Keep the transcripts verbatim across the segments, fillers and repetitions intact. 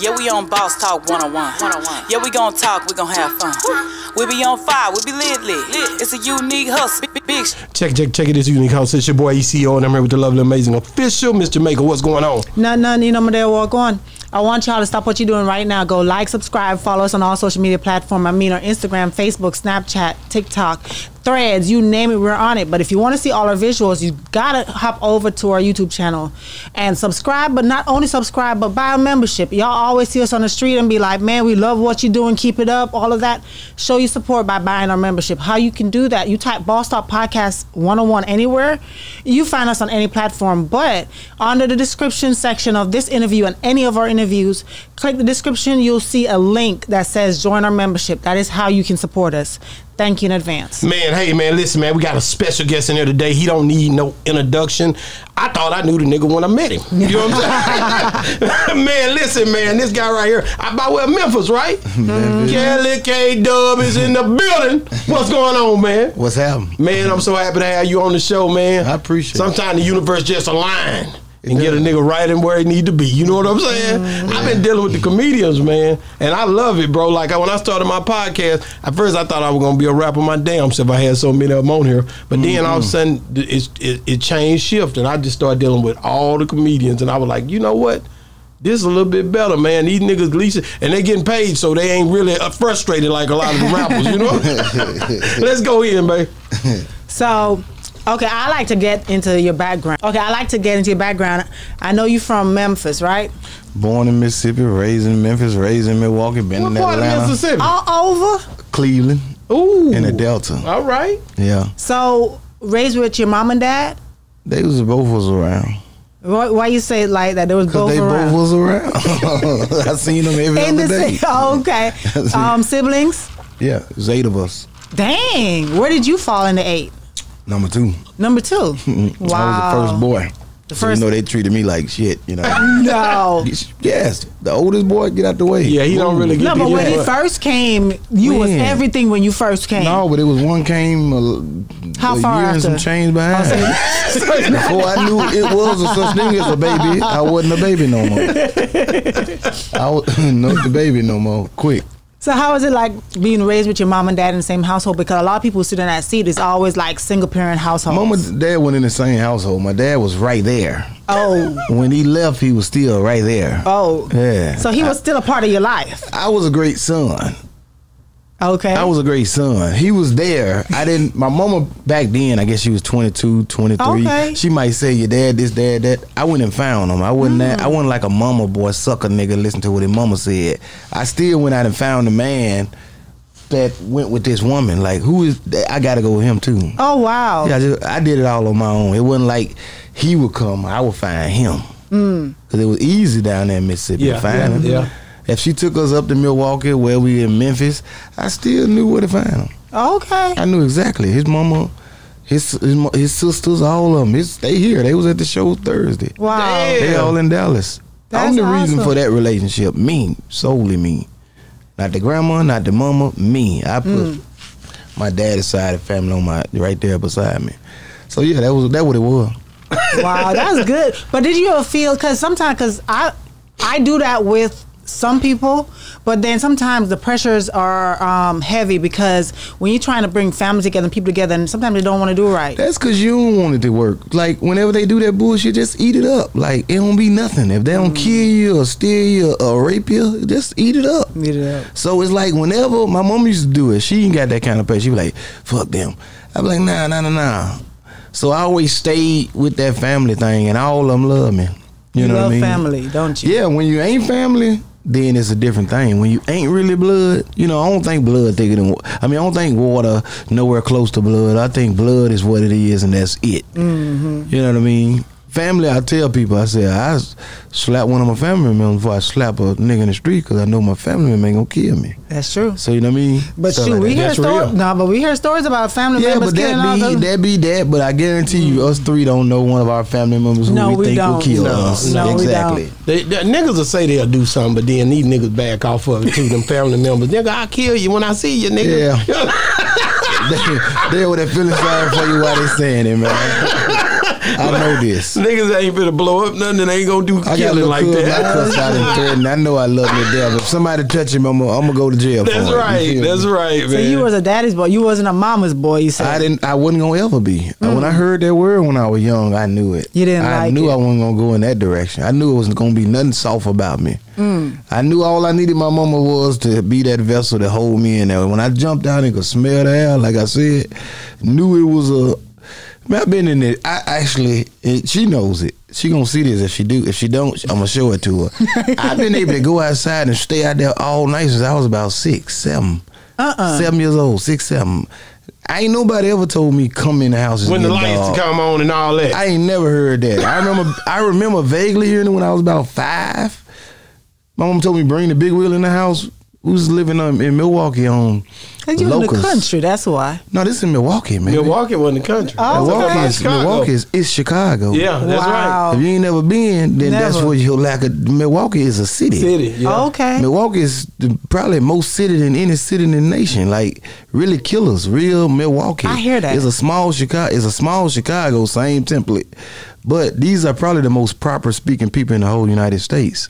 Yeah, we on Boss Talk one oh one. Yeah, we gon' talk, we gon' have fun. We be on fire, we be lit lit. It's a unique hustle, bitch. Check, check, check it. This unique hustle. It's your boy E C O, and I'm here with the lovely, amazing official, Mister Maker. What's going on? Nothing, nothing. You know my day walk on. I want y'all to stop what you're doing right now. Go like, subscribe, follow us on all social media platforms. I mean, our Instagram, Facebook, Snapchat, TikTok, Threads, you name it, we're on it. But if you want to see all our visuals, you gotta hop over to our YouTube channel and subscribe. But not only subscribe, but buy a membership. Y'all always see us on the street and be like, man, we love what you're doing, keep it up, all of that. Show your support by buying our membership. How you can do that, you type Boss Talk Podcast one oh one anywhere, you find us on any platform. But under the description section of this interview and any of our interviews interviews, click the description, you'll see a link that says join our membership. That is how you can support us. Thank you in advance. Man, hey man, listen man, we got a special guest in here today. He don't need no introduction. I thought I knew the nigga when I met him. You know what I'm saying? Man, listen man, this guy right here, I by way of Memphis, right? Memphis. Kelly K-Dub is in the building. What's going on, man? What's happening? Man, I'm so happy to have you on the show, man. I appreciate it. Sometimes the universe just aligns and get a nigga right in where he need to be. You know what I'm saying? Mm-hmm. I've been dealing with the comedians, man, and I love it, bro. Like, I, when I started my podcast, at first I thought I was gonna be a rapper my damn self. I had so many of them on here, but mm-hmm. then all of a sudden it, it, it changed shift, and I just started dealing with all the comedians, and I was like, you know what? This is a little bit better, man. These niggas, Lisa, and they getting paid, so they ain't really frustrated like a lot of the rappers, you know? Let's go in, babe. So... Okay, I like to get into your background. Okay, I like to get into your background. I know you from Memphis, right? Born in Mississippi, raised in Memphis, raised in Milwaukee, been what in Atlanta. What part of Mississippi? All over? Cleveland. Ooh. In the Delta. All right. Yeah. So, raised with your mom and dad? They was both was around. Why, why you say it like that? There was both they around. They both was around. I seen them every in other the day. Oh, okay. um, siblings? Yeah, there's eight of us. Dang. Where did you fall into eight? Number two. Number two. Wow. I was the first boy. The so first, you know, they treated me like shit. You know. No. Yes, the oldest boy, get out the way. Yeah, he Ooh. don't really get. No, but when he first came, you Man. was everything when you first came. No, but it was one came. A, How a far year after? And some change behind. Before I knew it was a such thing as a baby, I wasn't a baby no more. I was not the baby no more. Quick. So how is it like being raised with your mom and dad in the same household? Because a lot of people sitting in that seat is always like single parent households. Mom and dad went in the same household. My dad was right there. Oh. When he left, he was still right there. Oh. Yeah. So he was I, still a part of your life. I was a great son. Okay. I was a great son. He was there. I didn't, my mama back then, I guess she was twenty-two, twenty-three. Okay. She might say, your dad, this, dad, that. I went and found him. I wasn't mm. that, I wasn't like a mama boy, sucker nigga, listen to what his mama said. I still went out and found a man that went with this woman. Like, who is that? I got to go with him too. Oh, wow. Yeah, I, just, I did it all on my own. It wasn't like he would come, I would find him. Mm. Because it was easy down there in Mississippi yeah, to find yeah, him. Yeah. If she took us up to Milwaukee, where we in Memphis, I still knew where to find him. Okay. I knew exactly. His mama, his his, his sisters, all of them. His, they here. They was at the show Thursday. Wow. Damn. They all in Dallas. That's Only awesome. reason for that relationship, me, solely me. Not the grandma, not the mama, me. I put mm. my dad's side of family on my right there beside me. So yeah, that was that what it was. Wow, that's good. But did you ever feel? Because sometimes, because I I do that with. Some people, but then sometimes the pressures are um, heavy because when you're trying to bring families together and people together, and sometimes they don't want to do it right. That's because you don't want it to work. Like, whenever they do that bullshit, just eat it up. Like, it don't be nothing. If they don't mm. kill you or steal you or rape you, just eat it up. Eat it up. So it's like, whenever my mom used to do it, she ain't got that kind of pressure. She be like, fuck them. I be like, nah, nah, nah, nah. So I always stayed with that family thing, and all of them love me. You, you know love what I mean? Family, don't you? Yeah, when you ain't family, then it's a different thing. When you ain't really blood, you know, I don't think blood thicker than water. I mean, I don't think water nowhere close to blood. I think blood is what it is, and that's it. Mm-hmm. You know what I mean? Family, I tell people, I say, I slap one of my family members before I slap a nigga in the street because I know my family member ain't going to kill me. That's true. So, you know what I mean? But shoot, like we hear stories. No, but we hear stories about family yeah, members but killing all those. Yeah, that be that, but I guarantee you, us three don't know one of our family members who no, we, we think don't. will kill no, us. No, exactly. We don't. They, they, niggas will say they'll do something, but then these niggas back off of it too, them family members. Nigga, I'll kill you when I see you, nigga. Yeah. They, they with that feeling sorry for you while they saying it, man. I know this. Niggas ain't finna blow up nothing and ain't gonna do I killing like that. I cussed out and threatened. I know I love me death. If somebody touch him, I'm gonna, I'm gonna go to jail. That's for right. That's me. Right, man. So you was a daddy's boy. You wasn't a mama's boy. You said I didn't. I wasn't gonna ever be. Mm. When I heard that word when I was young, I knew it. You didn't. I like knew it. I wasn't gonna go in that direction. I knew it wasn't gonna be nothing soft about me. Mm. I knew all I needed my mama was to be that vessel to hold me in there. When I jumped out and could smell the air, like I said, knew it was a. Man, I've been in it. I actually, and she knows it. She gonna see this if she do. If she don't, I'm gonna show it to her. I've been able to go outside and stay out there all night since I was about six, seven, uh-uh. seven years old, six, seven. I ain't nobody ever told me come in the house and when the lights come on and all that. I ain't never heard that. I remember. I remember vaguely hearing it when I was about five. My mom told me bring the big wheel in the house. We was living um, in Milwaukee on Cause you Locust. In the country, that's why. No, this is in Milwaukee, man. Milwaukee wasn't the country. Oh, Milwaukee, okay. is, Milwaukee is, is Chicago. Yeah, that's wow. right. If you ain't never been, then never. That's where your lack of. Milwaukee is a city. City, yeah. Oh, okay. Milwaukee is the, probably most city than any city in the nation. Like, really killers, real Milwaukee. I hear that. It's a small Chicago, it's a small Chicago, same template. But these are probably the most proper speaking people in the whole United States.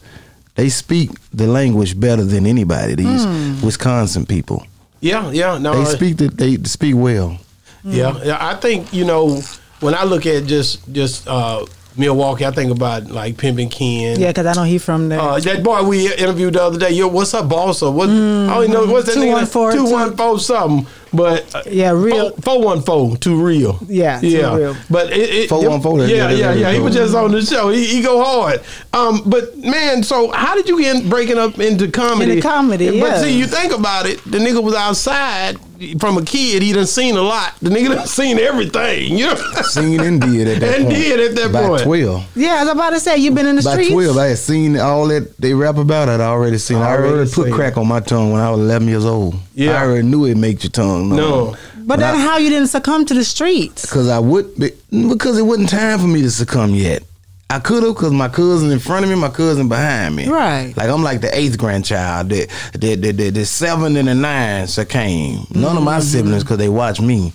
They speak the language better than anybody. These mm. Wisconsin people. Yeah, yeah. No, they speak the, they speak well. Yeah, yeah. I think you know when I look at just just uh, Milwaukee, I think about like Pimp and Ken. Yeah, because I know he from there. Uh, that boy we interviewed the other day. Yo, what's up, boss? Or what? Mm. I don't even know what's that two nigga. One four, two, two one four something. But uh, yeah, real four one four too real. Yeah, yeah. Too real. But it, it four one four. Yeah, yeah, yeah. He was just on the show. He, he go hard. Um, but man, so how did you get breaking up into comedy? Into comedy. But yeah. see, you think about it. The nigga was outside from a kid. He done seen a lot. The nigga done seen everything. You know, seen and did at that and point. And did at that by point. twelve. Yeah, I was about to say you been in the by streets. By twelve, I had seen all that they rap about. I'd already seen. I already, I already put crack on my tongue when I was eleven years old. Yeah, I already knew it made your tongue. No. no. But that's how you didn't succumb to the streets. Because I would be, because it wasn't time for me to succumb yet. I could have because my cousin in front of me, my cousin behind me. Right. Like I'm like the eighth grandchild. The, the, the, the, the seven and the nine succumbed. None mm-hmm. of my siblings, because they watched me.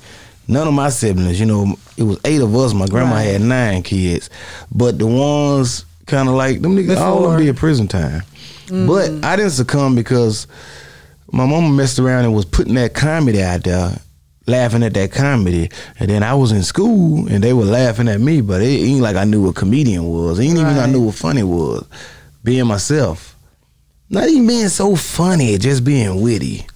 None of my siblings, you know, it was eight of us. My grandma right. had nine kids. But the ones kind of like, them niggas, all of them be in prison time. Mm-hmm. But I didn't succumb because my mama messed around and was putting that comedy out there, laughing at that comedy. And then I was in school and they were laughing at me, but it ain't like I knew what comedian was. It ain't right. even I knew what funny was. Being myself. Not even being so funny, just being witty.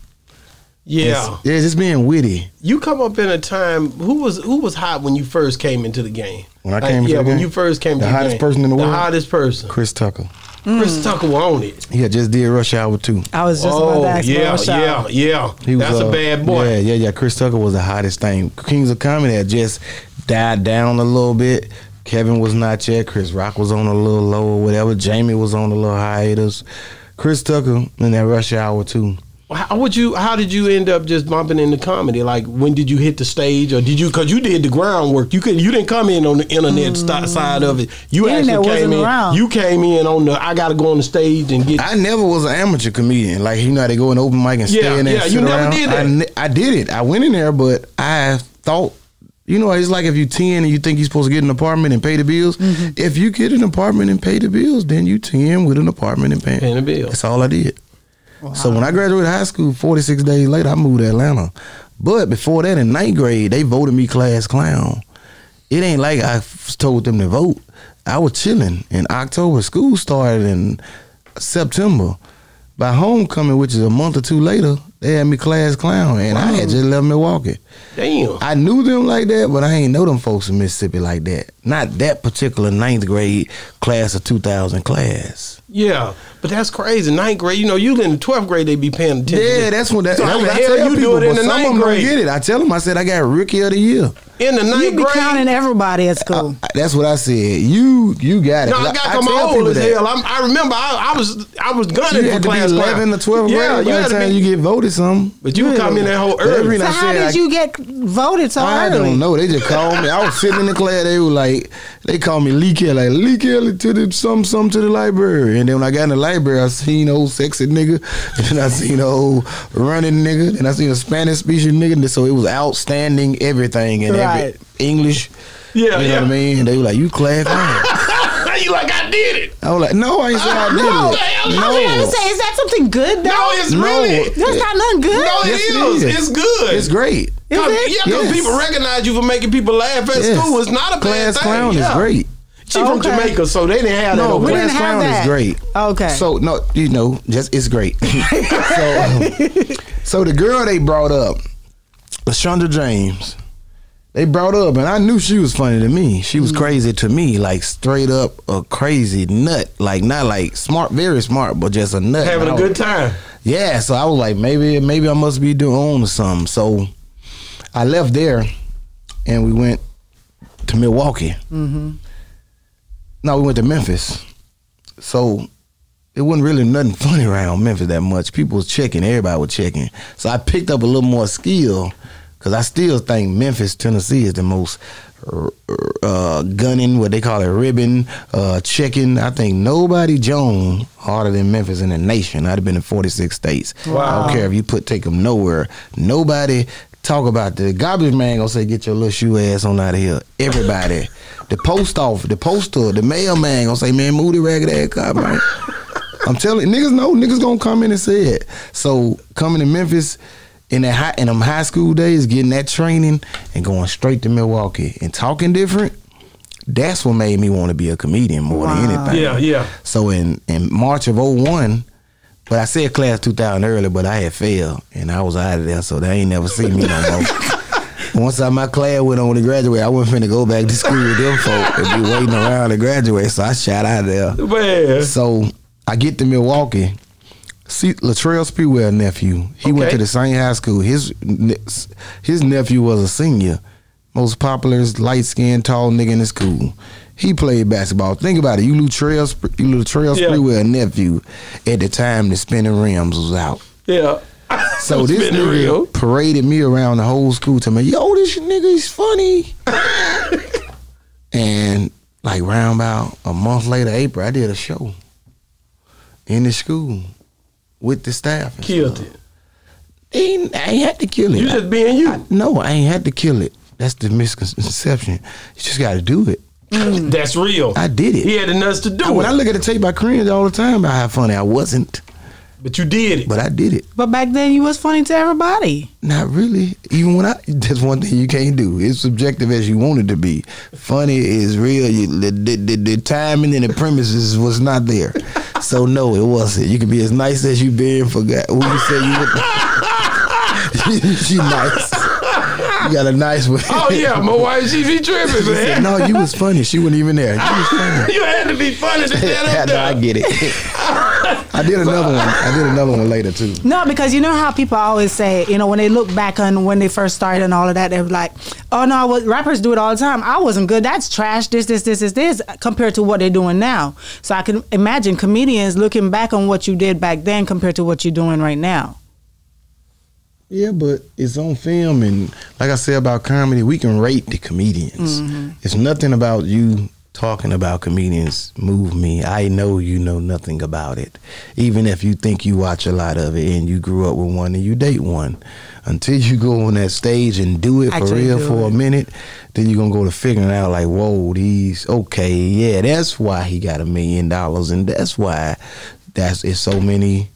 Yeah. It's, yeah, just being witty. You come up in a time, who was who was hot when you first came into the game? When I came like, into yeah, the game? Yeah, when you first came into the game. The hottest person in the, the world? The hottest person. Chris Tucker. Mm. Chris Tucker on it. Yeah, just did Rush Hour two. I was just oh, about to ask yeah, Rush Hour. Yeah, yeah, yeah. That's was, uh, a bad boy. Yeah, yeah, yeah. Chris Tucker was the hottest thing. Kings of Comedy had just died down a little bit. Kevin was not yet. Chris Rock was on a little low or whatever. Jamie was on a little hiatus. Chris Tucker in that Rush Hour two. How would you? How did you end up just bumping into comedy? Like, when did you hit the stage, or did you? Because you did the groundwork. You could. You didn't come in on the internet mm. side of it. You internet actually came in. Around. You came in on the. I got to go on the stage and get. I never was an amateur comedian. Like, you know, how they go in open mic and yeah, stay in there. Yeah, and sit you never around. Did that. I, ne I did it. I went in there, but I thought. You know, it's like if you ten and you think you're supposed to get an apartment and pay the bills. Mm-hmm. If you get an apartment and pay the bills, then you ten with an apartment and paying pay the bills. That's all I did. Wow. So when I graduated high school, forty-six days later, I moved to Atlanta. But before that, in ninth grade, they voted me class clown. It ain't like I told them to vote. I was chilling in October. School started in September. By homecoming, which is a month or two later, they had me class clown, and wow. I had just left Milwaukee. Damn. I knew them like that, but I ain't know them folks in Mississippi like that. Not that particular ninth grade class of two thousand class. Yeah, but that's crazy. Ninth grade, you know, you in the twelfth grade, they be paying attention. Yeah, that's when that, so that's what I tell you people, do it in the ninth grade. Some of them don't get it. I tell them, I said, I got Rookie of the Year. In the ninth grade. You be counting everybody at school. I, I, that's what I said. You you got it. No, I got them old as hell. I'm, I remember I, I was I was gunning you for class. You had to be eleven or twelve yeah, grade. You by the time be, you get voted something. But you yeah. come in that whole early. So I how did I, you get voted so I early? I don't know. They just called me. I was sitting in the class. They were like, they called me Lee Kelly. Like, Lee Kelly to the some some to the library. And then when I got in the library, I seen old sexy nigga. And I seen old running nigga. And I seen a Spanish speaking nigga. So it was outstanding everything. And right. English, Yeah, you know yeah. what I mean? They were like, you class clown. You like, I did it. I was like, no, I ain't say I did no, it. No, I was going to say, is that something good though? No, it's no, really. That's not nothing good. No, it, yes, is. it is. It's good. It's great. Is it? Yeah, because yes. people recognize you for making people laugh at yes. school. It's not a bad thing. Class clown yeah. is great. She okay. from Jamaica, so they didn't have no, that. No, we didn't have that. Is great. Okay. So no, you know, just it's great. so, um, so the girl they brought up, LaShonda James, they brought up, and I knew she was funny to me. She was mm. crazy to me, like straight up a crazy nut, like not like smart, very smart, but just a nut. Having a good time. Yeah. So I was like, maybe, maybe I must be doing or something. So I left there, and we went to Milwaukee. Mm-hmm. No, we went to Memphis. So it wasn't really nothing funny around Memphis that much. People was checking, everybody was checking. So I picked up a little more skill, because I still think Memphis, Tennessee is the most uh, gunning, what they call it, ribbon, uh, checking. I think nobody Jones harder than Memphis in the nation. I'd have been in forty-six states. Wow. I don't care if you put take them nowhere. Nobody talk about the garbage man gonna say, get your little shoe ass on out of here. Everybody. The post office, the postal, the mailman gonna say, man, move the ragged ass cop, man. I'm telling niggas, no, niggas gonna come in and say it. So coming to Memphis in that high, in them high school days, getting that training and going straight to Milwaukee and talking different, that's what made me want to be a comedian more wow. than anything. Yeah, yeah. So in, in March of oh one, but I said class two thousand earlier, but I had failed and I was out of there, so they ain't never seen me no more. Once I, my class went on to graduate, I wasn't finna go back to school with them folk and be waiting around to graduate, so I shot out there. Man. So I get to Milwaukee. See, Latrell Sprewell's nephew, he okay. went to the same high school. His his nephew was a senior, most popular, light-skinned, tall nigga in the school. He played basketball. Think about it. You Latrell Sprewell's nephew at the time the spinning rims was out. Yeah. So I'm this nigga real. paraded me around the whole school to me, yo, this nigga is funny. And like round about a month later, April, I did a show in the school with the staff. Killed stuff. it. Ain't, I ain't had to kill it. You just being you. I, no, I ain't had to kill it. That's the misconception. You just got to do it. Mm. That's real. I did it. He had the nuts to do I, it. When I look at the tape, I cringe all the time about how funny I wasn't. But you did it. But I did it. But back then you was funny to everybody. Not really. Even when I, that's one thing you can't do. It's subjective as you want it to be. Funny is real. You, the, the, the timing and the premises was not there. So no, it wasn't. You can be as nice as you been for God. When you say you were, she, she nice. You got a nice one. Oh yeah, my wife, she be tripping, she man. Said, no, you was funny. She wasn't even there. You was funny. You had to be funny to stand up there. I get it. I did another one. I did another one later too. No, because you know how people always say, you know, when they look back on when they first started and all of that, they were like, "Oh no, I was, rappers do it all the time. I wasn't good. That's trash. This, this, this, this, this." Compared to what they're doing now, so I can imagine comedians looking back on what you did back then compared to what you're doing right now. Yeah, but it's on film, and like I said about comedy, we can rate the comedians. Mm-hmm. It's nothing about you. Talking about comedians move me. I know you know nothing about it. Even if you think you watch a lot of it and you grew up with one and you date one. Until you go on that stage and do it Actually for real for it. a minute, then you're going to go to figuring out like, whoa, these, okay, yeah, that's why he got a million dollars and that's why that's it's so many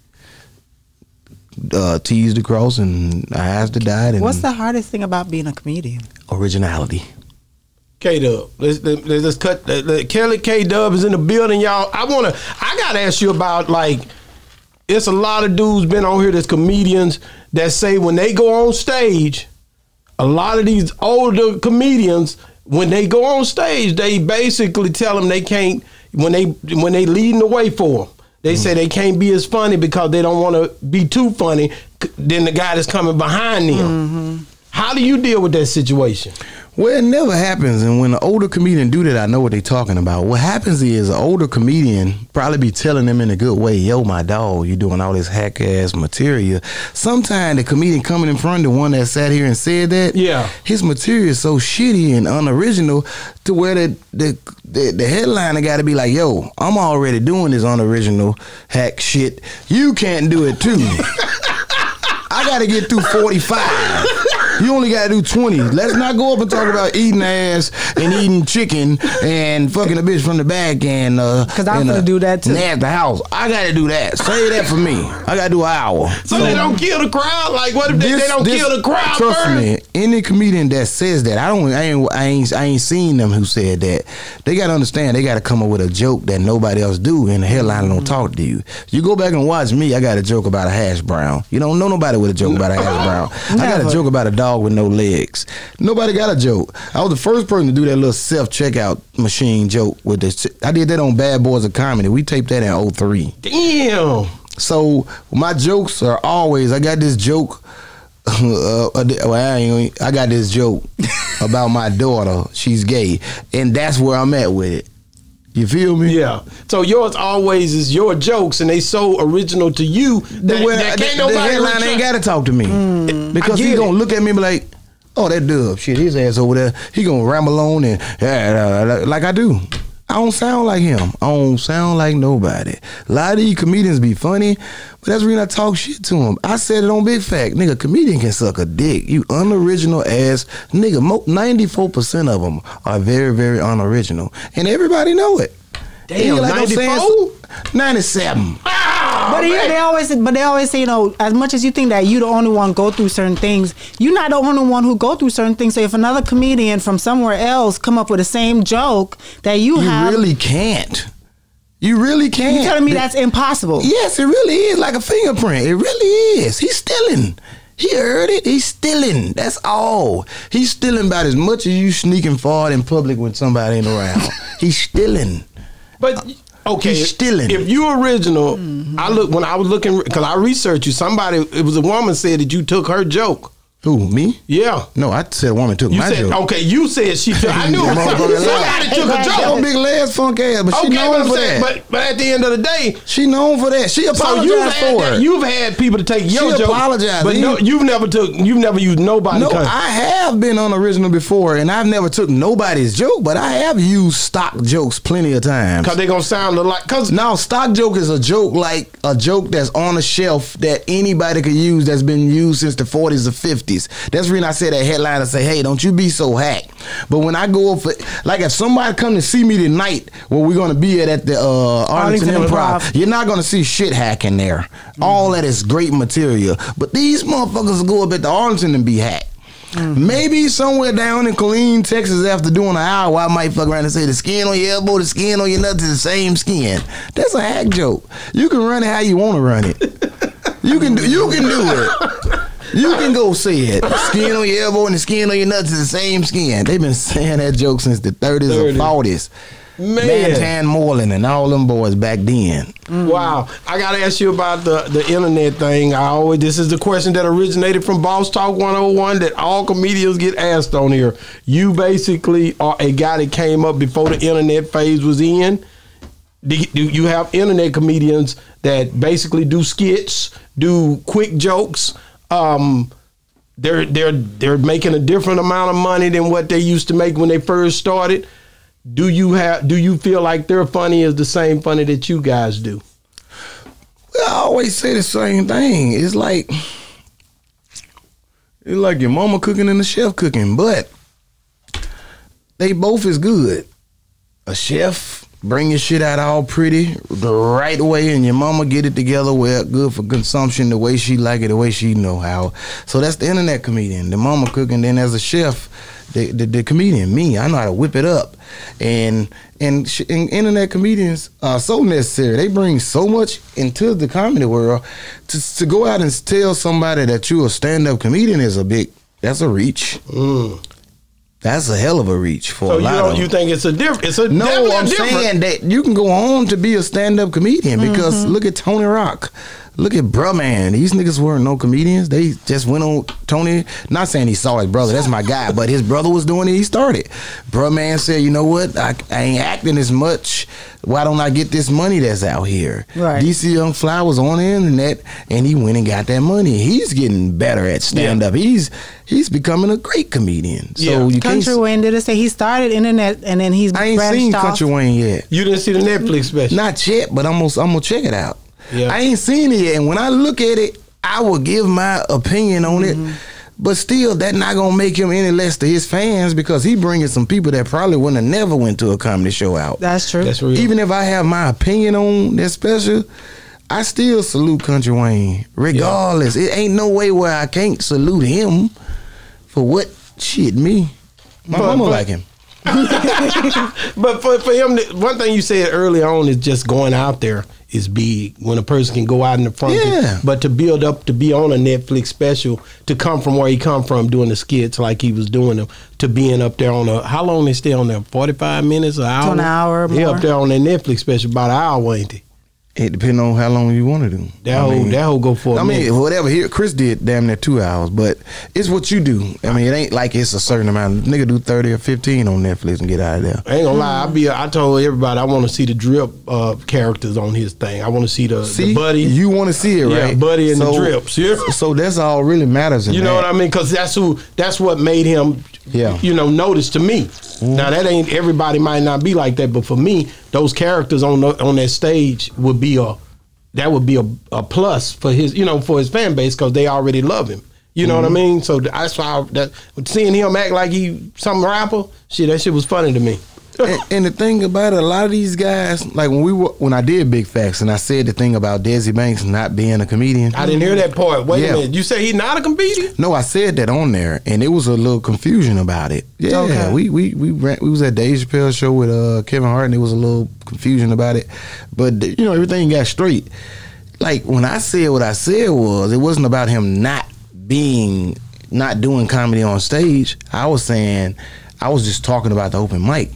uh, T's to cross and I's to dot. And what's the hardest thing about being a comedian? Originality. K-Dub, let's, let's, let's cut. Let, Kelly K-Dub is in the building, y'all. I wanna, I gotta ask you about like, it's a lot of dudes been on here that's comedians that say when they go on stage, a lot of these older comedians when they go on stage, they basically tell them they can't when they when they leading the way for them. They mm-hmm. say they can't be as funny because they don't want to be too funny than the guy that's coming behind them. Mm-hmm. How do you deal with that situation? Well, it never happens, and when an older comedian do that, I know what they talking about. What happens is an older comedian probably be telling them in a good way, yo, my dog, you doing all this hack-ass material. Sometimes the comedian coming in front of the one that sat here and said that, yeah, his material is so shitty and unoriginal to where the, the, the, the headliner got to be like, yo, I'm already doing this unoriginal hack shit. You can't do it too. I got to get through forty-five. You only gotta do twenty. Let's not go up and talk about eating ass and eating chicken and fucking a bitch from the back and uh because I'm gonna uh, do that too. At the house, I gotta do that. Save that for me. I gotta do an hour. So, so they don't kill the crowd. Like what if they, this, they don't this, kill the crowd? Trust first? me, any comedian that says that, I don't. I ain't. I ain't. I ain't seen them who said that. They gotta understand. They gotta come up with a joke that nobody else do, and the headline don't mm-hmm. talk to you. You go back and watch me. I got a joke about a hash brown. You don't know nobody with a joke about a hash brown. Never. I got a joke about a dog with no legs. Nobody got a joke. I was the first person to do that little self checkout machine joke with this. I did that on Bad Boys of Comedy. We taped that in oh three. Damn. So my jokes are always, I got this joke. Uh, I got this joke about my daughter. She's gay, and that's where I'm at with it. You feel me? Yeah. So yours always is your jokes, and they so original to you that, well, that can't the, nobody. The headline ain't gotta talk to me mm, because he gonna it. look at me and be like, "Oh, that Dub, shit, his ass over there. He gonna ramble on and uh, like I do." I don't sound like him. I don't sound like nobody. A lot of these comedians be funny, but that's the reason I talk shit to them. I said it on Big Fact. Nigga, comedian can suck a dick. You unoriginal ass nigga. ninety-four percent of them are very, very unoriginal. And everybody know it. Damn, like ninety-four? ninety-seven. Oh, but yeah, they always, but they always say, you know, as much as you think that you the only one go through certain things, you're not the only one who go through certain things. So if another comedian from somewhere else come up with the same joke that you, you have, you really can't. You really can't. You telling me the, that's impossible? Yes, it really is. Like a fingerprint. It really is. He's stealing. He heard it. He's stealing. That's all. He's stealing about as much as you sneaking forward in public when somebody ain't around. He's stealing. But okay, he's stealing. If you original, mm-hmm. I look when I was looking because I researched you. Somebody, it was a woman said that you took her joke. Who, me? Yeah. No, I said a woman took you my said, joke. Okay, you said she took. I knew somebody took a joke. Big ass funk ass, but okay, she known but for saying, that. But, but at the end of the day, she known for that. She apologized so you've for that, it. You've had people to take your she joke. Apologized, but no, you've never took. You've never used nobody. No, country. I have been unoriginal before, and I've never took nobody's joke. But I have used stock jokes plenty of times because they gonna sound like. Cause now stock joke is a joke like a joke that's on a shelf that anybody could use. That's been used since the forties or fifties. That's the reason I said that headline and say, hey, don't you be so hacked. But when I go up for, like if somebody come to see me tonight where we're going to be at at the uh, Arlington, Arlington Improv, Improv, you're not going to see shit hacking there. Mm. All that is great material. But these motherfuckers go up at the Arlington and be hacked. Mm-hmm. Maybe somewhere down in Killeen, Texas, after doing an hour, I might fuck around and say the skin on your elbow, the skin on your nuts is the same skin. That's a hack joke. You can run it how you want to run it. You can do, you can do it. You can go say it. Skin on your elbow and the skin on your nuts is the same skin. They've been saying that joke since the thirties or forties. Man. Man, Tan Moreland and all them boys back then. Mm. Wow. I got to ask you about the, the internet thing. I always This is the question that originated from Boss Talk one oh one that all comedians get asked on here. You basically are a guy that came up before the internet phase was in. Do you have internet comedians that basically do skits, do quick jokes? Um, they're they're they're making a different amount of money than what they used to make when they first started. Do you have? Do you feel like their funny is the same funny that you guys do? Well, I always say the same thing. It's like it's like your mama cooking and the chef cooking, but they both is good. A chef bring your shit out all pretty the right way, and your mama get it together where good for consumption the way she like it, the way she know how. So that's the internet comedian, the mama cooking. Then as a chef, the the, the comedian, me, I know how to whip it up. And and, sh and internet comedians are so necessary. They bring so much into the comedy world. To to go out and tell somebody that you a stand up comedian is a big. That's a reach. Mm. That's a hell of a reach for so a lot you of you think it's a different. It's a no. I'm different. saying that you can go on to be a stand-up comedian because mm-hmm. look at Tony Rock, look at Bruhman. These niggas weren't no comedians. They just went on Tony. Not saying he saw his brother. That's my guy. But his brother was doing it. He started. Bruhman said, "You know what? I, I ain't acting as much. Why don't I get this money that's out here?" Right. D C Young Fly was on the internet and he went and got that money. He's getting better at stand-up. Yeah. He's He's becoming a great comedian. So yeah. you Country Wayne did it say he started internet and then he's. I ain't seen off. Country Wayne yet. You didn't see the Netflix special? Not yet, but I'm gonna, I'm gonna check it out. Yeah. I ain't seen it yet, and when I look at it, I will give my opinion on mm-hmm. it. But still, that not gonna make him any less to his fans, because he bringing some people that probably wouldn't have never went to a comedy show out. That's true. That's real. Even if I have my opinion on that special, I still salute Country Wayne regardless. Yeah. It ain't no way where I can't salute him for what shit me. My but, mama but, like him. But for, for him, one thing you said early on is just going out there is big. When a person can go out in the front, yeah. But to build up, to be on a Netflix special, to come from where he come from, doing the skits like he was doing them, to being up there on a, how long they stay on there? forty-five minutes, an hour? To an hour or more. He up there on that Netflix special about an hour, ain't he? It depends on how long you want to do. That I whole mean, that whole go for. I mean, whatever. Here, Chris did damn near two hours, but it's what you do. I mean, it ain't like it's a certain amount. Nigga do thirty or fifteen on Netflix and get out of there. I ain't gonna lie. I be. I told everybody I want to see the drip uh, characters on his thing. I want to see the, see, the buddy. You want to see it, right? Yeah, buddy and so, the drips. Yeah. So that's all really matters. In you know that. What I mean? Because that's who. That's what made him. Yeah. You know, notice to me. Mm. Now that ain't everybody. Might not be like that, but for me, those characters on the, on that stage would be a, that would be a, a plus for his, you know, for his fan base, because they already love him. You know mm-hmm. what I mean? So I saw that, seeing him act like he some rapper, shit, that shit was funny to me. and, and the thing about it, a lot of these guys, like when we were, when I did Big Facts, and I said the thing about Desi Banks not being a comedian. I didn't hear that part. Wait yeah. a minute, you say he's not a comedian? No, I said that on there, and it was a little confusion about it. Yeah, okay. we we we ran, we was at Dave Chappelle's show with uh, Kevin Hart, and it was a little confusion about it. But you know, everything got straight. Like when I said what I said was, it wasn't about him not being, not doing comedy on stage. I was saying, I was just talking about the open mic.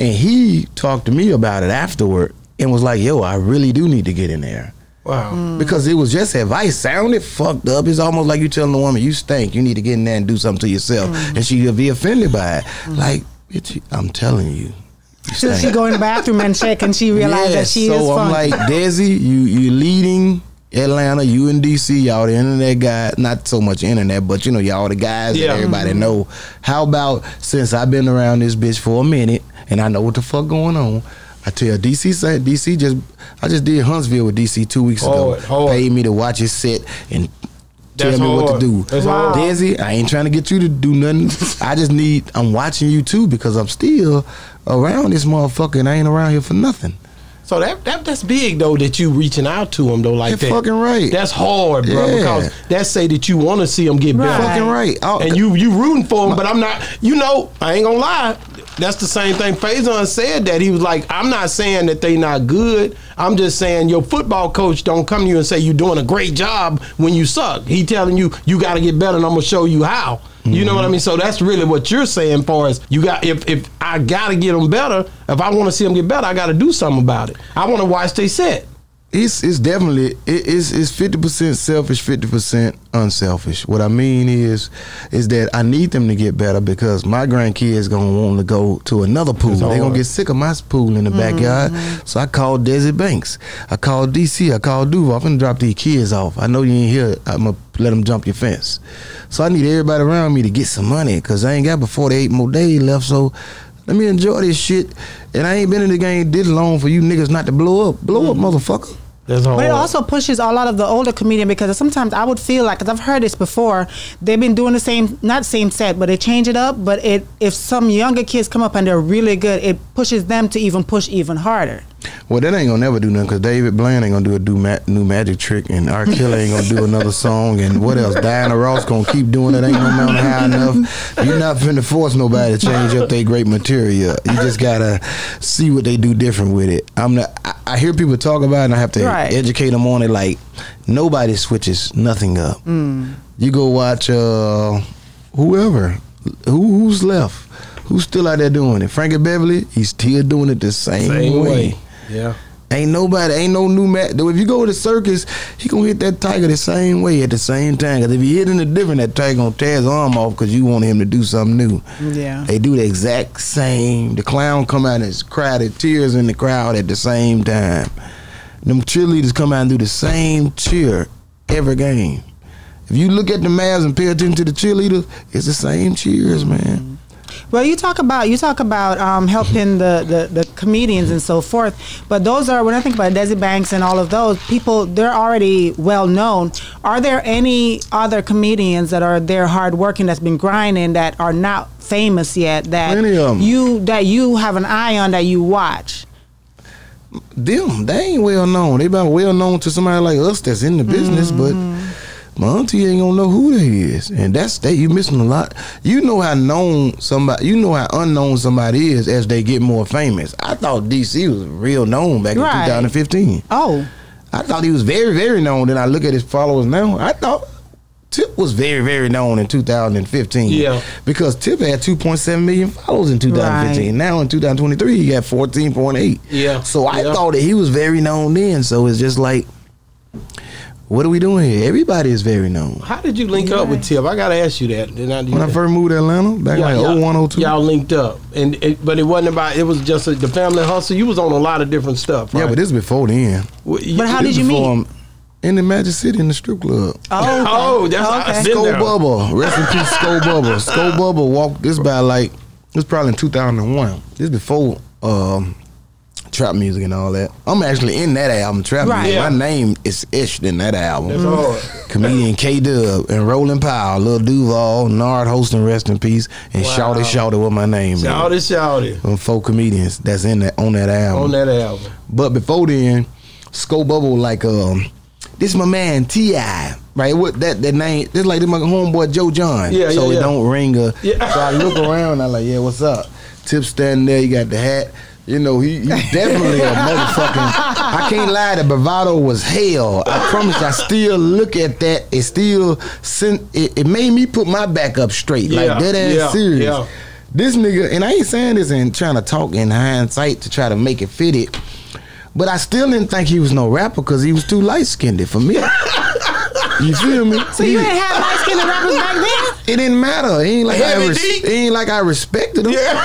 And he talked to me about it afterward and was like, yo, I really do need to get in there. Wow. Mm. Because it was just advice. Sounded fucked up. It's almost like you telling a woman, you stink. You need to get in there and do something to yourself. Mm. And she'll be offended by it. Mm. Like, bitch, I'm telling you. you Should she go in the bathroom and check and she realize yes, that she so is funny? So I'm like, Desi, you, you leading Atlanta, you and D C, y'all the internet guys, not so much internet, but you know, y'all the guys yeah. that everybody mm-hmm. know. How about, since I've been around this bitch for a minute, and I know what the fuck going on, I tell D C, D C just, I just did Huntsville with D C two weeks ago. Hard, hard. Paid me to watch his set and tell That's me hard. What to do. Wow. Desi, I ain't trying to get you to do nothing. I just need, I'm watching you too, because I'm still around this motherfucker and I ain't around here for nothing. So that, that that's big though, that you reaching out to him though like You're that. Fucking right. That's hard, bro. Yeah. Because that say that you want to see him get better. Right. Fucking right. I'll, and you you rooting for him, my, but I'm not. You know, I ain't gonna lie. That's the same thing Faison said, that he was like, I'm not saying that they not good. I'm just saying your football coach don't come to you and say you're doing a great job when you suck. He telling you you got to get better, and I'm gonna show you how. You know what I mean? So that's really what you're saying. Far as you got, if if I gotta get them better, if I want to see them get better, I gotta do something about it. I want to watch they set. It's it's definitely it, it's it's fifty percent selfish, fifty percent unselfish. What I mean is, is that I need them to get better because my grandkids gonna want to go to another pool. They gonna get sick of my pool in the mm-hmm. backyard. So I called Desi Banks. I called D C. I called Duval. I'm gonna drop these kids off. I know you ain't here. I'm gonna let them jump your fence. So I need everybody around me to get some money because I ain't got before the eight more days left. So let me enjoy this shit. And I ain't been in the game this long for you niggas not to blow up. Blow mm-hmm. up, motherfucker. That's but it also pushes a lot of the older comedian, because sometimes I would feel like, because I've heard this before, they've been doing the same, not same set, but they change it up. But it, if some younger kids come up and they're really good, it pushes them to even push even harder. Well, that ain't gonna never do nothing, because David Blaine ain't gonna do a do ma new magic trick, and R. Kelly ain't gonna do another song, and what else? Diana Ross gonna keep doing it. Ain't no mountain high enough. You're not finna force nobody to change up their great material. You just gotta see what they do different with it. I'm not. I, I hear people talk about it, and I have to right. educate them on it. Like nobody switches nothing up. Mm. You go watch uh, whoever, who, who's left, who's still out there doing it. Frankie Beverly, he's still doing it the same, same way. way. Yeah, ain't nobody, ain't no new mat. If you go to the circus, he gonna hit that tiger the same way at the same time. Cause if you hit him a different, that tiger gonna tear his arm off because you want him to do something new. Yeah, they do the exact same. The clown come out and cry the tears in the crowd at the same time. Them cheerleaders come out and do the same cheer every game. If you look at the Mavs and pay attention to the cheerleaders, it's the same cheers, man. Well, you talk about you talk about um, helping the, the, the comedians and so forth, but those are, when I think about Desi Banks and all of those people, they're already well known. Are there any other comedians that are there hard working, that's been grinding, that are not famous yet, that you that you have an eye on, that you watch? Them, they ain't well known. They about well known to somebody like us that's in the business, mm-hmm. but my auntie ain't gonna know who that is, and that's that. You missing a lot. You know how known somebody, you know how unknown somebody is as they get more famous. I thought D C was real known back right. in two thousand fifteen. Oh, I thought he was very, very known. Then I look at his followers now. I thought Tip was very, very known in two thousand fifteen. Yeah, because Tip had two point seven million followers in two thousand fifteen. Right. Now in two thousand twenty-three, he got fourteen point eight. Yeah. So I yeah. thought that he was very known then. So it's just like, what are we doing here? Everybody is very known. How did you link yeah. up with Tip? I gotta ask you that. Did I do when that? I first moved to Atlanta, back yeah, like oh one, oh two, y'all linked up, and it, but it wasn't about. It was just a, the family hustle. You was on a lot of different stuff. Right? Yeah, but this is before then. Well, you, but how did you meet? Um, in the Magic City, in the strip club. Oh, okay. oh that's oh, okay. Skull Bubba. Rest in peace, Skull Bubba. Skull Bubba walked this by like this probably in two thousand one. This before. Um, Trap music and all that. I'm actually in that album, Trap right. music. Yeah. My name is etched in that album. That's hard. Comedian K-Dub and Rolling Powell, Lil Duval, Nard hosting Rest in Peace, and wow. Shouty Shouty with my name. Shouty Shouty. Them four comedians that's in that on that album. On that album. But before then, Skull Bubble like um, this my man T I Right, what that that name? This like this my homeboy Joe John. Yeah, so yeah, it yeah. don't ring a. Yeah. So I look around. And I like yeah, what's up? Tip standing there. You got the hat. You know, he, he definitely a motherfucking... I can't lie, the bravado was hell. I promise I still look at that. It still... Sent, it, it made me put my back up straight. Yeah, like, that ass yeah, serious. Yeah. This nigga... And I ain't saying this and trying to talk in hindsight to try to make it fit it. But I still didn't think he was no rapper because he was too light-skinned for me. You feel me? So he, you didn't have light-skinned rappers back then? It didn't matter. It ain't like, I, res it ain't like I respected him. Yeah.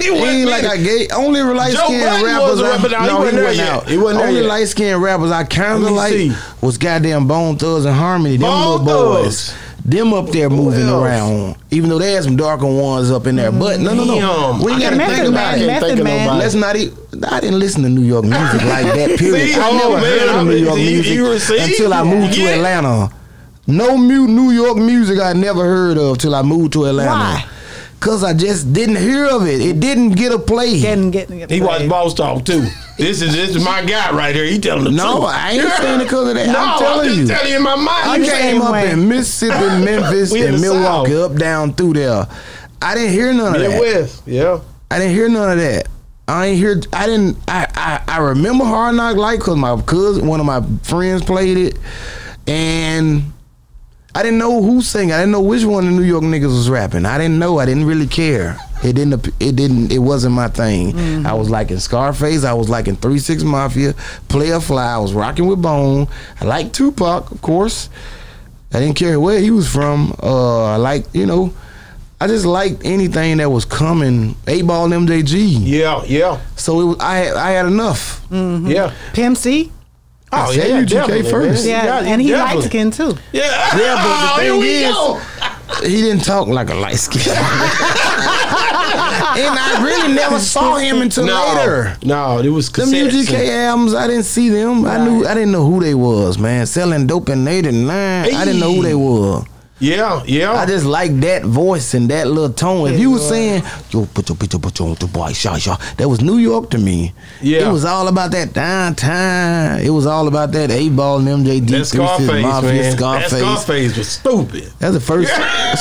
He ain't like I gay. Only light skinned rappers I, rapper now. No, he, he wasn't out. He wasn't only light skinned rappers I kind of like see. Was goddamn Bone Thugs and Harmony. Them Bone little boys. Thugs. Them up there moving around. Even though they had some darker ones up in there. But no, no, no. Damn. We ain't got to think about it. Think man. Let's not eat. I didn't listen to New York music like that. Period. See, I never oh, heard man. of New York music you, you until I moved yeah. to Atlanta. No New York music I never heard of till I moved to Atlanta. Why? Cause I just didn't hear of it. It didn't get a play. Didn't get, get a he play. Watched Boss Talk too. This is this is my guy right here. He telling the no, truth. No, I ain't saying it because of that. No, I'm telling I'm just you. Telling you in my mind. I you came up way. in Mississippi, Memphis, and Milwaukee, South. Up down through there. I didn't hear none of Midwest. that. Yeah, I didn't hear none of that. I ain't hear. I didn't. I I, I remember Hard Knock Life because my cousin, one of my friends, played it, and. I didn't know who sang. I didn't know which one of the New York niggas was rapping. I didn't know. I didn't really care. It didn't. It didn't. It wasn't my thing. Mm-hmm. I was liking Scarface. I was liking three six Mafia, Player Fly. I was rocking with Bone. I liked Tupac, of course. I didn't care where he was from. Uh, I liked, you know, I just liked anything that was coming. A Ball and M J G. Yeah, yeah. So it was, I had, I had enough. Mm-hmm. Yeah. Pimp C. Oh, I said yeah, U G K first. Yeah, yeah, and he light skinned too. Yeah, yeah, but the oh, thing is, go. he didn't talk like a light skin. And I really never saw him until no, later. No, it was them U G K albums. I didn't see them. Right. I knew. I didn't know who they was. Man, selling dope in eighty-nine. Hey. I didn't know who they were. Yeah, yeah. I just like that voice and that little tone. If you were saying, yo, put your picture, put your on the boy, sha, sha, that was New York to me. Yeah. It was all about that downtown. It was all about that A-Ball and M J D. That Scarface, Mafia, man. Scarface. That Scarface was stupid. That's the first,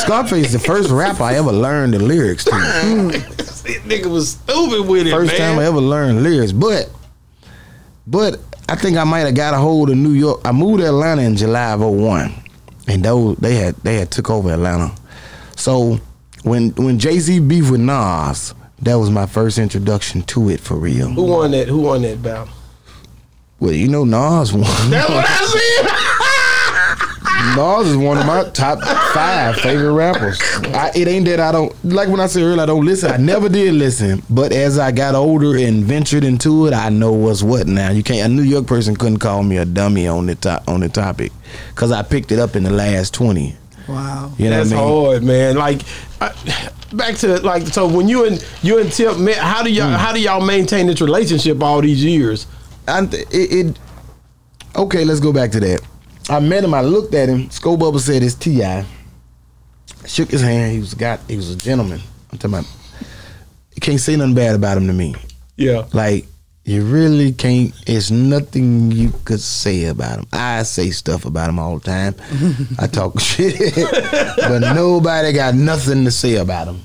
Scarface is the first rapper I ever learned the lyrics to. That nigga was stupid with it, man. First time I ever learned lyrics. But, but I think I might have got a hold of New York. I moved to Atlanta in July of oh one. And those they had they had took over Atlanta. So when when Jay-Z beef with Nas, that was my first introduction to it for real. Who won that? Who won that battle? Well, you know Nas won. That's what I said. Nas is one of my top five favorite rappers. I, it ain't that I don't like when I said earlier I don't listen. I never did listen, but as I got older and ventured into it, I know what's what now. You can't a New York person couldn't call me a dummy on the top on the topic. Cause I picked it up in the last twenty. Wow, you know that's what I mean? Hard, man. Like, I, back to like, so when you and you and Tip met, how do y'all mm. how do y'all maintain this relationship all these years? And it, it okay, let's go back to that. I met him. I looked at him. Skull Bubba said it's T I Shook his hand. He was got. He was a gentleman. I'm talking about. You can't say nothing bad about him to me. Yeah, like you really can't. It's nothing you could say about him. I say stuff about him all the time. I talk shit, but nobody got nothing to say about him.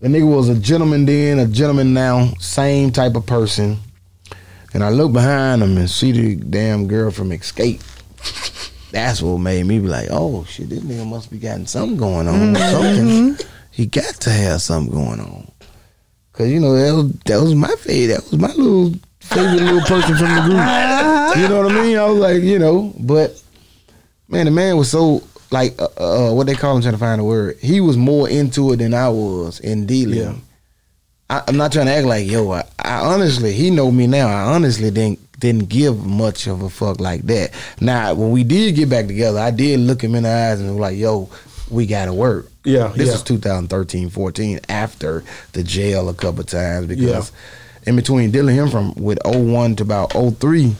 The nigga was a gentleman then, a gentleman now, same type of person. And I look behind him and see the damn girl from Escape. That's what made me be like, oh shit, this nigga must be gotten something going on. Mm-hmm. Something. He got to have something going on. Cause you know that was, that was my favorite. That was my little favorite little person from the group. You know what I mean? I was like, you know, but man, the man was so like uh, uh, what they call him. Trying to find a word. He was more into it than I was in dealing. Yeah. I, I'm not trying to act like yo. I, I honestly, he know me now. I honestly didn't didn't give much of a fuck like that. Now when we did get back together, I did look him in the eyes and was like, yo, we gotta work. Yeah, this yeah. was two thousand thirteen, fourteen after the jail a couple of times because yeah. in between dealing him from with oh one to about oh three,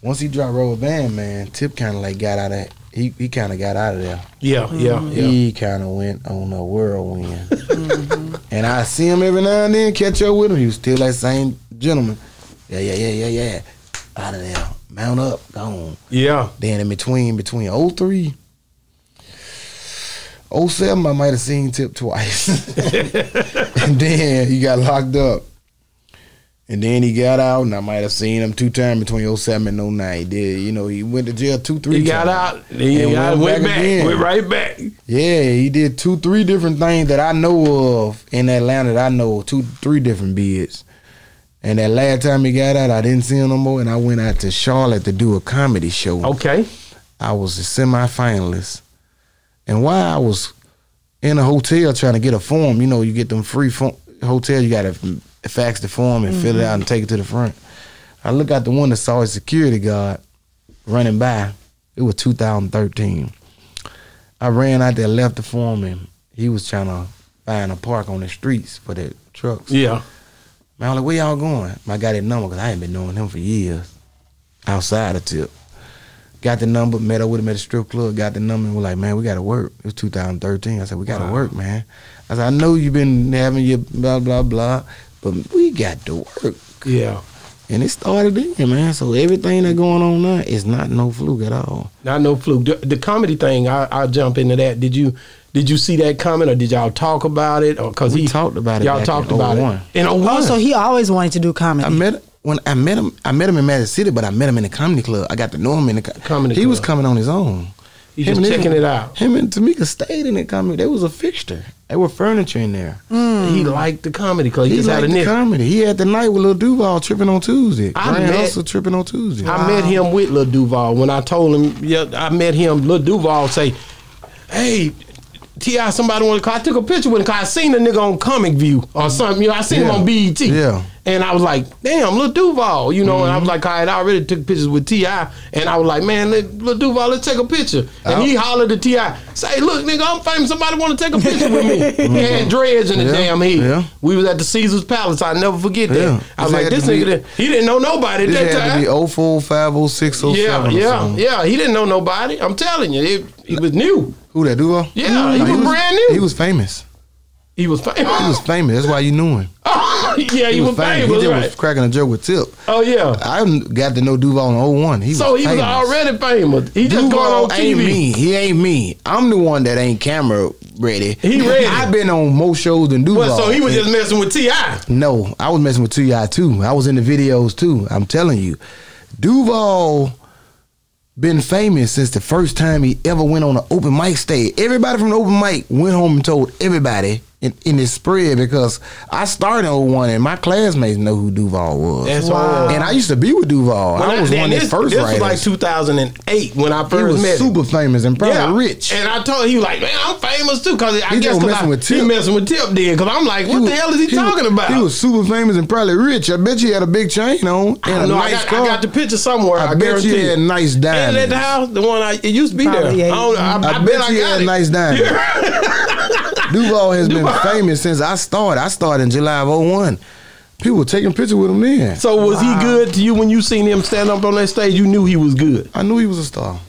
once he dropped Rubber Band, man, Tip kind of like got out of he he kind of got out of there. Yeah, mm-hmm. yeah, yeah. He kind of went on a whirlwind, mm-hmm. and I see him every now and then catch up with him. He was still that same gentleman. Yeah, yeah, yeah, yeah, yeah. Out of there, mount up, gone. Yeah. Then in between between oh three. oh seven, I might have seen Tip twice. And then he got locked up. And then he got out, and I might have seen him two times between oh seven and oh nine. He did, you know, he went to jail two, three times. He got out, and he went, got went back, back went right back. Yeah, he did two, three different things that I know of in Atlanta that I know of, two, three different bids. And that last time he got out, I didn't see him no more, and I went out to Charlotte to do a comedy show. Okay. I was a semi-finalist. And while I was in a hotel trying to get a form, you know, you get them free form, hotel, you got to fax the form and mm-hmm. fill it out and take it to the front. I look out the window, saw a security guard running by. It was two thousand thirteen. I ran out there, left the form, and he was trying to find a park on the streets for the trucks. Yeah. Man, I was like, where y'all going? I got his number because I ain't been knowing him for years outside of Tip. Got the number, met up with him at a strip club, got the number, and we're like, man, we got to work. It was two thousand thirteen. I said, we got to wow. work, man. I said, I know you've been having your blah, blah, blah, but we got to work. Yeah. And it started in, man. So everything that's going on now is not no fluke at all. Not no fluke. The, the comedy thing, I, I'll jump into that. Did you did you see that coming, or did y'all talk about it? Or cause we he, talked about it. Y'all talked in about oh one. It. In oh one. Oh, so he always wanted to do comedy. I met it. When I met him, I met him in Magic City, but I met him in the comedy club. I got to know him in the co comedy he club. He was coming on his own. He was checking it out. Him and Tamika stayed in the comedy. They was a fixture. They were furniture in there. Mm. He liked the comedy club. He, he liked the comedy. He had the night with Lil Duval tripping on Tuesday. I Grand met, also tripping on Tuesday. I wow. met him with Lil Duval. When I told him, yeah, I met him, Lil Duval say, hey, T I, somebody want to call. I took a picture with him because I seen the nigga on Comic View or something. You know, I seen yeah. him on B E T. Yeah. And I was like, damn, Lil Duval, you know. Mm-hmm. And I was like, I had already took pictures with T I And I was like, man, Lil Duval, let's take a picture. And oh. he hollered to T I Say, look, nigga, I'm famous. Somebody want to take a picture with me. Mm-hmm. He had dreads in the yeah. damn heat. Yeah. We was at the Caesar's Palace. I'll never forget that. Yeah. I was this like, this nigga, be, he didn't know nobody at that time. It had to be oh four, five oh six, oh seven yeah, yeah, yeah. He didn't know nobody. I'm telling you, it, he was new. Who, that Duval? Yeah, mm-hmm. he, no, was he was brand new. He was famous. He was famous. He was famous. That's why you knew him. Oh, yeah, he, he was, was famous. famous. He right. was cracking a joke with Tip. Oh, yeah. I got to know Duval in oh one. He so was he famous. Was already famous. He Duval just going on T V. Ain't me. He ain't me. I'm the one that ain't camera ready. He ready. I've been on more shows than Duval. Well, so he was and, just messing with T I No, I was messing with T I too. I was in the videos too. I'm telling you. Duval been famous since the first time he ever went on an open mic stage. Everybody from the open mic went home and told everybody in, in this spread, because I started oh one and my classmates know who Duval was. That's wow. And I used to be with Duval. When I was I, one of his first writers. This was like two thousand eight when I first met him. He was met super him. famous and probably yeah. rich. And I told him, he was like, man, I'm famous too. Because I guess messing I, with he messing with Tip then. Because I'm like, what was, the hell is he, he talking was, about? He was super famous and probably rich. I bet you had a big chain on. I don't know. Nice I, got, car. I got the picture somewhere. I, I bet you had nice diamonds. And at the house, the one I, it used to be probably there. I, don't, I, I, I bet you had nice diamonds. Duval has Duval. been famous since I started. I started in July of oh one. People were taking pictures with him then. So was wow. he good to you when you seen him stand up on that stage? You knew he was good. I knew he was a star.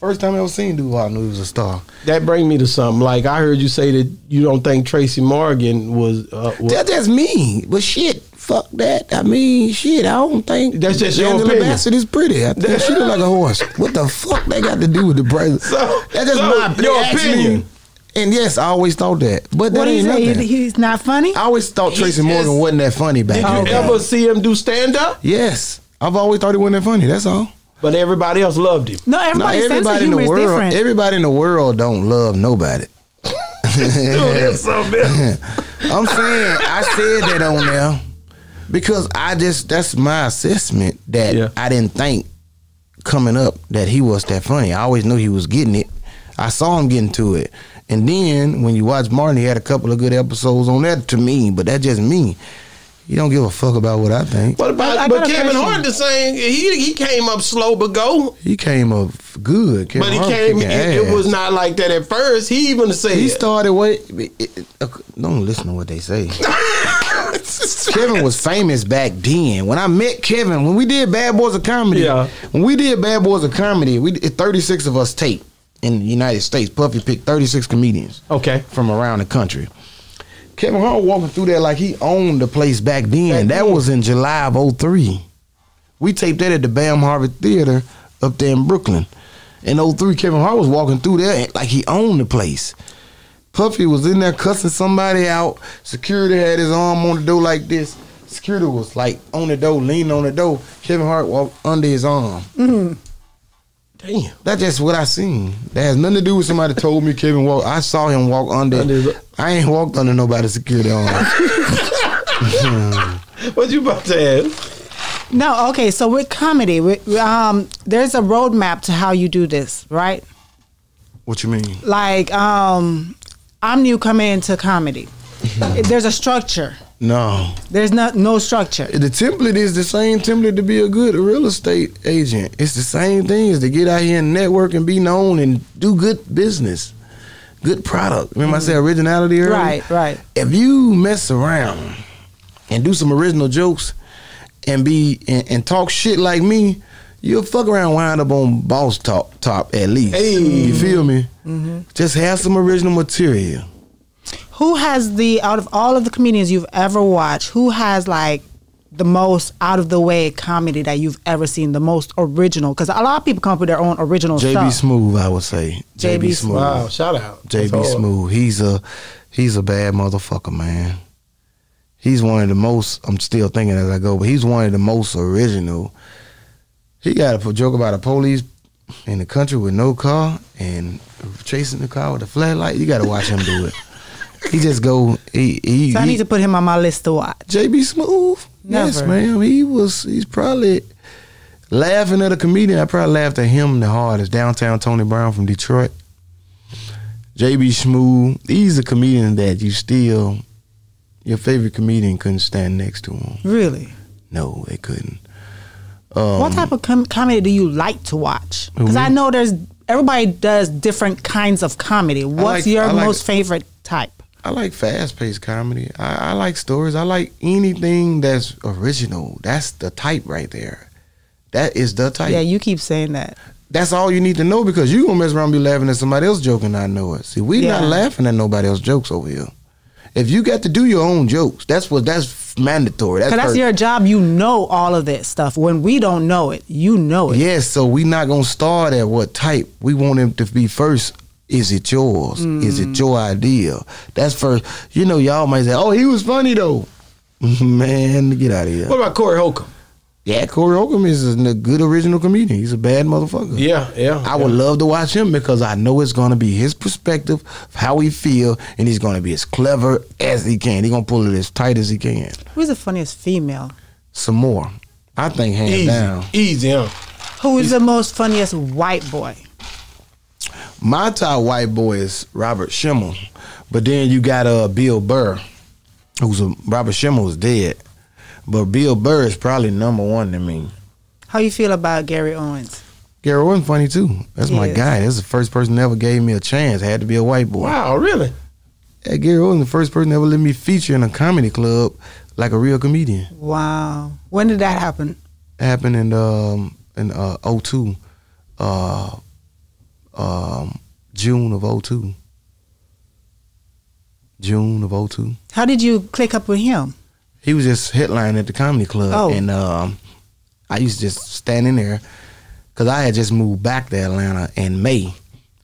First time I ever seen Duval, I knew he was a star. That bring me to something. Like, I heard you say that you don't think Tracy Morgan was... Uh, was that, that's me. But shit, fuck that. I mean, shit, I don't think... That's just your opinion. Angela Bassett is pretty. I think she look like a horse. What the fuck they got to do with the president? So, that's just so my your opinion. Me. And yes, I always thought that. But that ain't nothing. He's not funny? I always thought Tracy Morgan wasn't that funny back then. Did you ever see him do stand-up? Yes. I've always thought he wasn't that funny. That's all. But everybody else loved him. No, everybody, no, everybody in the world, different. Everybody in the world don't love nobody. Dude, that's so bad. I'm saying I said that on there because I just that's my assessment that yeah. I didn't think coming up that he was that funny. I always knew he was getting it. I saw him getting to it. And then when you watch Martin, he had a couple of good episodes on that to me, but that's just me. You don't give a fuck about what I think. What about I, I but Kevin Hart the same? He he came up slow but go. He came up good. Kevin but he Hart came. It, it was not like that at first. He even said he started way. It, it, uh, don't listen to what they say. Kevin was famous back then. When I met Kevin, when we did Bad Boys of Comedy, yeah. when we did Bad Boys of Comedy, we thirty-six of us taped in the United States. Puffy picked thirty-six comedians. Okay, from around the country. Kevin Hart walking through there like he owned the place back then. That, that was in July of oh three. We taped that at the Bam Harvard Theater up there in Brooklyn. In oh three, Kevin Hart was walking through there like he owned the place. Puffy was in there cussing somebody out. Security had his arm on the door like this. Security was like on the door, leaning on the door. Kevin Hart walked under his arm. Mm-hmm. Damn. That's just what I seen. That has nothing to do with somebody told me Kevin walked. I saw him walk under. under I ain't walked under nobody's security arm. What you about to ask? No, okay. So with comedy, with, um, there's a roadmap to how you do this, right? What you mean? Like, um, I'm new coming into comedy. There's a structure. No. There's not no structure. The template is the same template to be a good real estate agent. It's the same thing as to get out here and network and be known and do good business, good product. Remember mm-hmm. I said originality earlier? Right, right. If you mess around and do some original jokes and be and, and talk shit like me, you'll fuck around, wind up on Boss Talk Top at least. Hey. You feel me? Mm-hmm. Just have some original material. Who has the, out of all of the comedians you've ever watched, who has like the most out of the way comedy that you've ever seen, the most original? Because a lot of people come up with their own original J B stuff. J B Smoove, I would say. J B Smoove. Wow, shout out. J B Smoove. He's a, he's a bad motherfucker, man. He's one of the most, I'm still thinking as I go, but he's one of the most original. He got a joke about a police in the country with no car and chasing the car with a flashlight. You got to watch him do it. He just go. He, he, so I need he, to put him on my list to watch. J B Smoove, never. Yes, ma'am. He was. He's probably laughing at a comedian. I probably laughed at him the hardest. Downtown Tony Brown from Detroit. J B Smoove. He's a comedian that you still, your favorite comedian couldn't stand next to him. Really? No, they couldn't. Um, what type of com comedy do you like to watch? Because I know there's everybody does different kinds of comedy. What's like, your like, most favorite type? I like fast-paced comedy. I, I like stories. I like anything that's original. That's the type right there. That is the type. Yeah, you keep saying that. That's all you need to know because you gonna mess around and be laughing at somebody else joke and not know it. See, we yeah. not laughing at nobody else jokes over here. If you got to do your own jokes, that's what that's mandatory. That's, that's your job. You know all of that stuff. When we don't know it, you know it. Yes, so we not gonna start at what type. We want him to be first. Is it yours? Mm. Is it your idea? That's first. You know, y'all might say, oh, he was funny, though. Man, get out of here. What about Corey Holcomb? Yeah, Corey Holcomb is a good original comedian. He's a bad motherfucker. Yeah, yeah. I yeah. would love to watch him because I know it's going to be his perspective of how he feel, and he's going to be as clever as he can. He's going to pull it as tight as he can. Who's the funniest female? Some more. I think hands Easy. down. Easy, yeah. Who is Easy. the most funniest white boy? My top white boy is Robert Schimmel. But then you got uh, Bill Burr, who's a, Robert Schimmel is dead. But Bill Burr is probably number one to me. How you feel about Gary Owens? Gary Owens funny too. That's he my is. guy. That's the first person that ever gave me a chance. I had to be a white boy. Wow, really? Yeah, Gary Owens the first person that ever let me feature in a comedy club like a real comedian. Wow. When did that happen? It happened in um in uh oh two. Uh um June of oh two. June of oh two. How did you click up with him? He was just headlining at the comedy club, oh. and um, I used to just stand in there because I had just moved back to Atlanta in May.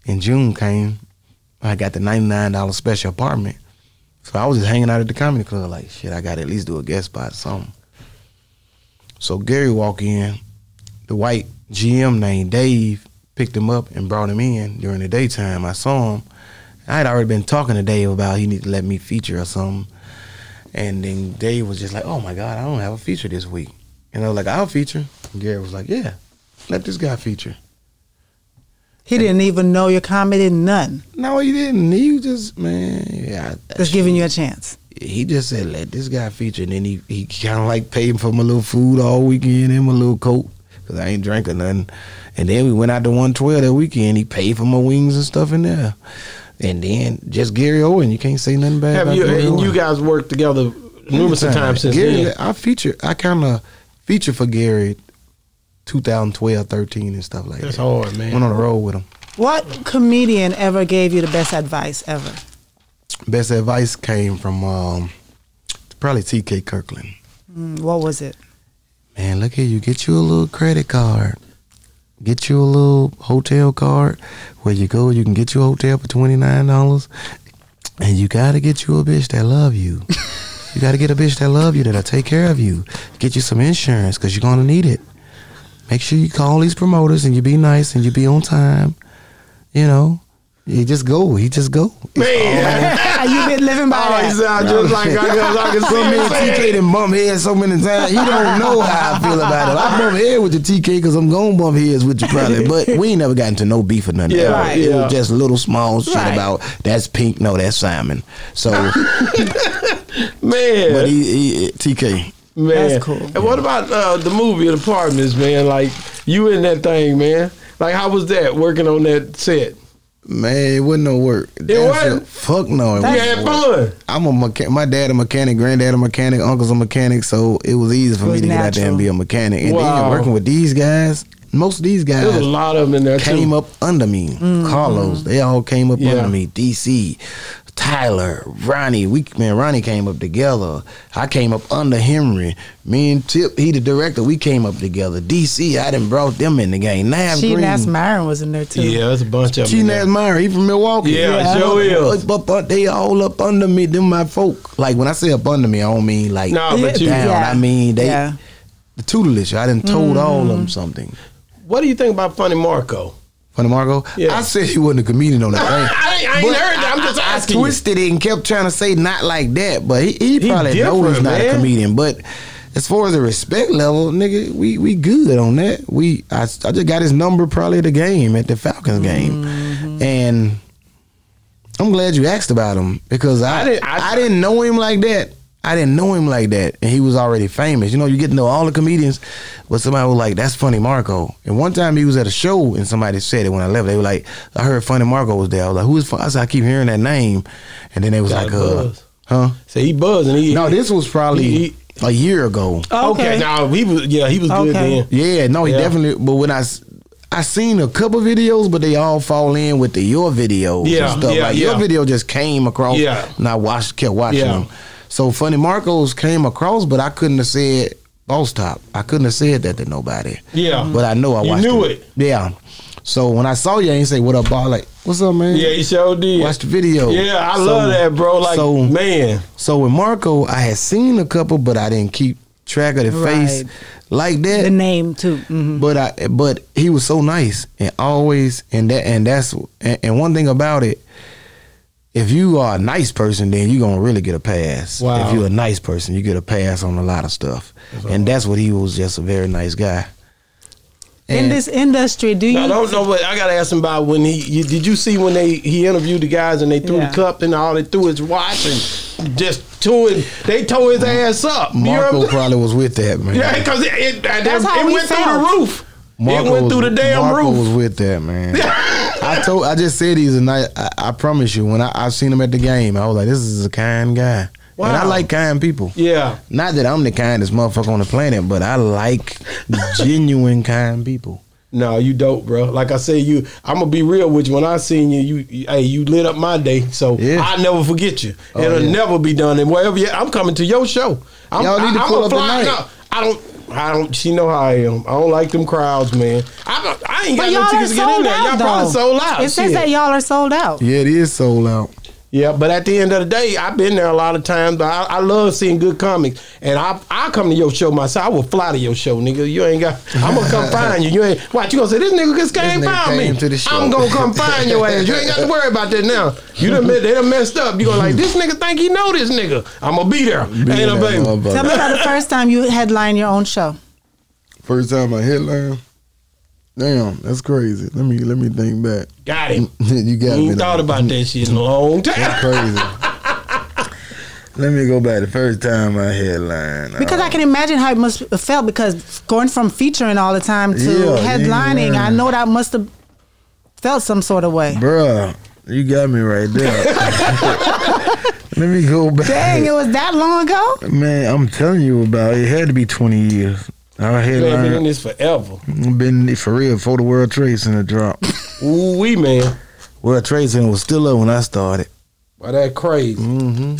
And June came, I got the ninety-nine dollar special apartment. So I was just hanging out at the comedy club like, shit, I got to at least do a guest spot or something. So Gary walked in. The white G M named Dave picked him up and brought him in during the daytime. I saw him. I had already been talking to Dave about he needed to let me feature or something. And then Dave was just like, oh, my God, I don't have a feature this week. And I was like, I'll feature. And Gary was like, yeah, let this guy feature. He and didn't even know your comedy, nothing. No, he didn't. He just, man. Yeah, just giving you a chance. He just said, let this guy feature. And then he, he kind of like paid for my little food all weekend and my little coat because I ain't drank or nothing. And then we went out to one twelve that weekend. He paid for my wings and stuff in there. And then just Gary Owen, you can't say nothing bad. Have about you, Gary and Owen. You guys worked together numerous times time since Gary, then. I feature, I kind of feature for Gary, two thousand twelve, thirteen, and stuff like That's that. That's hard, man. Went on the road with him. What comedian ever gave you the best advice ever? Best advice came from um, probably T K Kirkland. Mm, what was it? Man, look here, you get you a little credit card. Get you a little hotel card where you go. You can get you a hotel for twenty-nine dollars. And you got to get you a bitch that love you. You got to get a bitch that love you, that'll take care of you. Get you some insurance because you're going to need it. Make sure you call these promoters and you be nice and you be on time. You know, you just go. You just go. Man. You've been living by oh, that. Sound just like I, I can see me and T K done bump heads so many times. You don't know how I feel about it. I bump heads with you, T K, because I'm going to bump heads with you probably. But we ain't never gotten to no beef or nothing. Yeah, right, it yeah. was just little small shit right. about that's Pink, no, that's Simon. So, man. But he, he, T K. Man. That's cool. And what about uh, the movie, The Apartments, man? Like, you in that thing, man. Like, how was that, working on that set? Man, it wasn't no work. It wasn't? Fuck no. It you had fun. I'm a mechanic. My dad a mechanic, granddad a mechanic, uncle's a mechanic, so it was easy for was me to natural. get out there and be a mechanic. And wow. then working with these guys, most of these guys There's a lot of them in there came too. up under me. Mm-hmm. Carlos, they all came up yeah. under me. D C, Tyler, Ronnie, we man, Ronnie came up together. I came up under Henry. Me and Tip, he the director, we came up together. D C, I done brought them in the game. Nav Green. Nas Myron was in there too. Yeah, that's a bunch of them. Nas Myron, he from Milwaukee. Yeah, yeah sure is. But, but they all up under me, them my folk. Like when I say up under me, I don't mean like no, but you, down. Yeah. I mean they yeah. the tutelage. I done told mm-hmm. all of them something. What do you think about Funny Marco? Funny Marco? Yeah. I said he wasn't a comedian on that thing. I, I ain't but heard that. I'm just I, asking I twisted you. it and kept trying to say not like that, but he, he, he probably knows he's not man. a comedian. But as far as the respect level, nigga, we we good on that. We I, I just got his number probably at the game, at the Falcons game. Mm-hmm. And I'm glad you asked about him because I I didn't, I, I didn't know him like that. I didn't know him like that, and he was already famous. You know, you get to know all the comedians, but somebody was like, that's Funny Marco. And one time he was at a show, and somebody said it when I left. They were like, I heard Funny Marco was there. I was like, who is Funny? I said, I keep hearing that name. And then they was like, uh, huh? So he buzzed. And he, no, this was probably he, he, a year ago. Okay. okay. No, he was, yeah, he was okay. good then. Yeah, no, he yeah. definitely, but when I... I seen a couple videos, but they all fall in with the your videos yeah, and stuff. Yeah, like, yeah. Your video just came across, yeah. and I watched, kept watching yeah. them. So Funny Marco's came across, but I couldn't have said Boss Top. I couldn't have said that to nobody. Yeah. But I know I watched it. You knew it. it. Yeah. So when I saw you, I ain't say, what up, boss? Like, what's up, man? Yeah, you sure did. Watch the video. Yeah, I so, love that, bro. Like, so, man. So with Marco, I had seen a couple, but I didn't keep track of the right. face like that. The name too. Mm-hmm. But I but he was so nice and always and that and that's and, and one thing about it, if you are a nice person, then you're gonna really get a pass. Wow. If you're a nice person, you get a pass on a lot of stuff. That's and right. that's what he was, just a very nice guy. And in this industry, do you? No, I don't know, but I gotta ask him about when he. You, did you see when they he interviewed the guys and they threw yeah. the cup and all? They threw his watch and just tore it. They tore his ass up. Marco probably was with that, man. Yeah, because it, it, it, it we went felt. through the roof. Marco it went was, through the damn Marco roof. Marco was with that, man. I told. I just said he's a nice. I, I promise you, when I, I seen him at the game, I was like, this is a kind guy. Wow. And I like kind people. Yeah. Not that I'm the kindest motherfucker on the planet, but I like genuine kind people. No, you dope, bro. Like I said, you. I'm gonna be real with you. When I seen you, you, you hey, you lit up my day. So yeah. I'll never forget you. Oh, It'll yeah. never be done. And wherever you, I'm coming to your show. I'm, Y'all need to I, pull I'm up tonight. I don't. I don't. She know how I am. I don't like them crowds, man. I don't, I ain't got but no tickets to get in there. Y'all probably sold out. It says that y'all are sold out. Yeah, it is sold out. Yeah, but at the end of the day, I've been there a lot of times. But I, I love seeing good comics, and I I come to your show myself. I will fly to your show, nigga. You ain't got. I'm gonna come find you. You ain't. Watch, you gonna say this nigga just came find me. I'm gonna come find your ass. You ain't got to worry about that now. You done they done messed up. You gonna like this nigga think he know this nigga. I'm gonna be there. Be ain't no baby. Tell me about the first time you headlined your own show. First time I headlined. Damn, that's crazy. Let me let me think back. Got him. You got me. Thought about that shit in a long time. That's crazy. Let me go back. The first time I headlined. Because um, I can imagine how it must have felt. Because going from featuring all the time to yeah, headlining, yeah. I know that must have felt some sort of way. Bruh, you got me right there. Let me go back. Dang, it was that long ago? Man, I'm telling you about it. It had to be twenty years. I had been in this forever. Been for real for the World Trade Center drop. Ooh wee, man. World Trade Center was still up when I started. Why that crazy? Mm-hmm.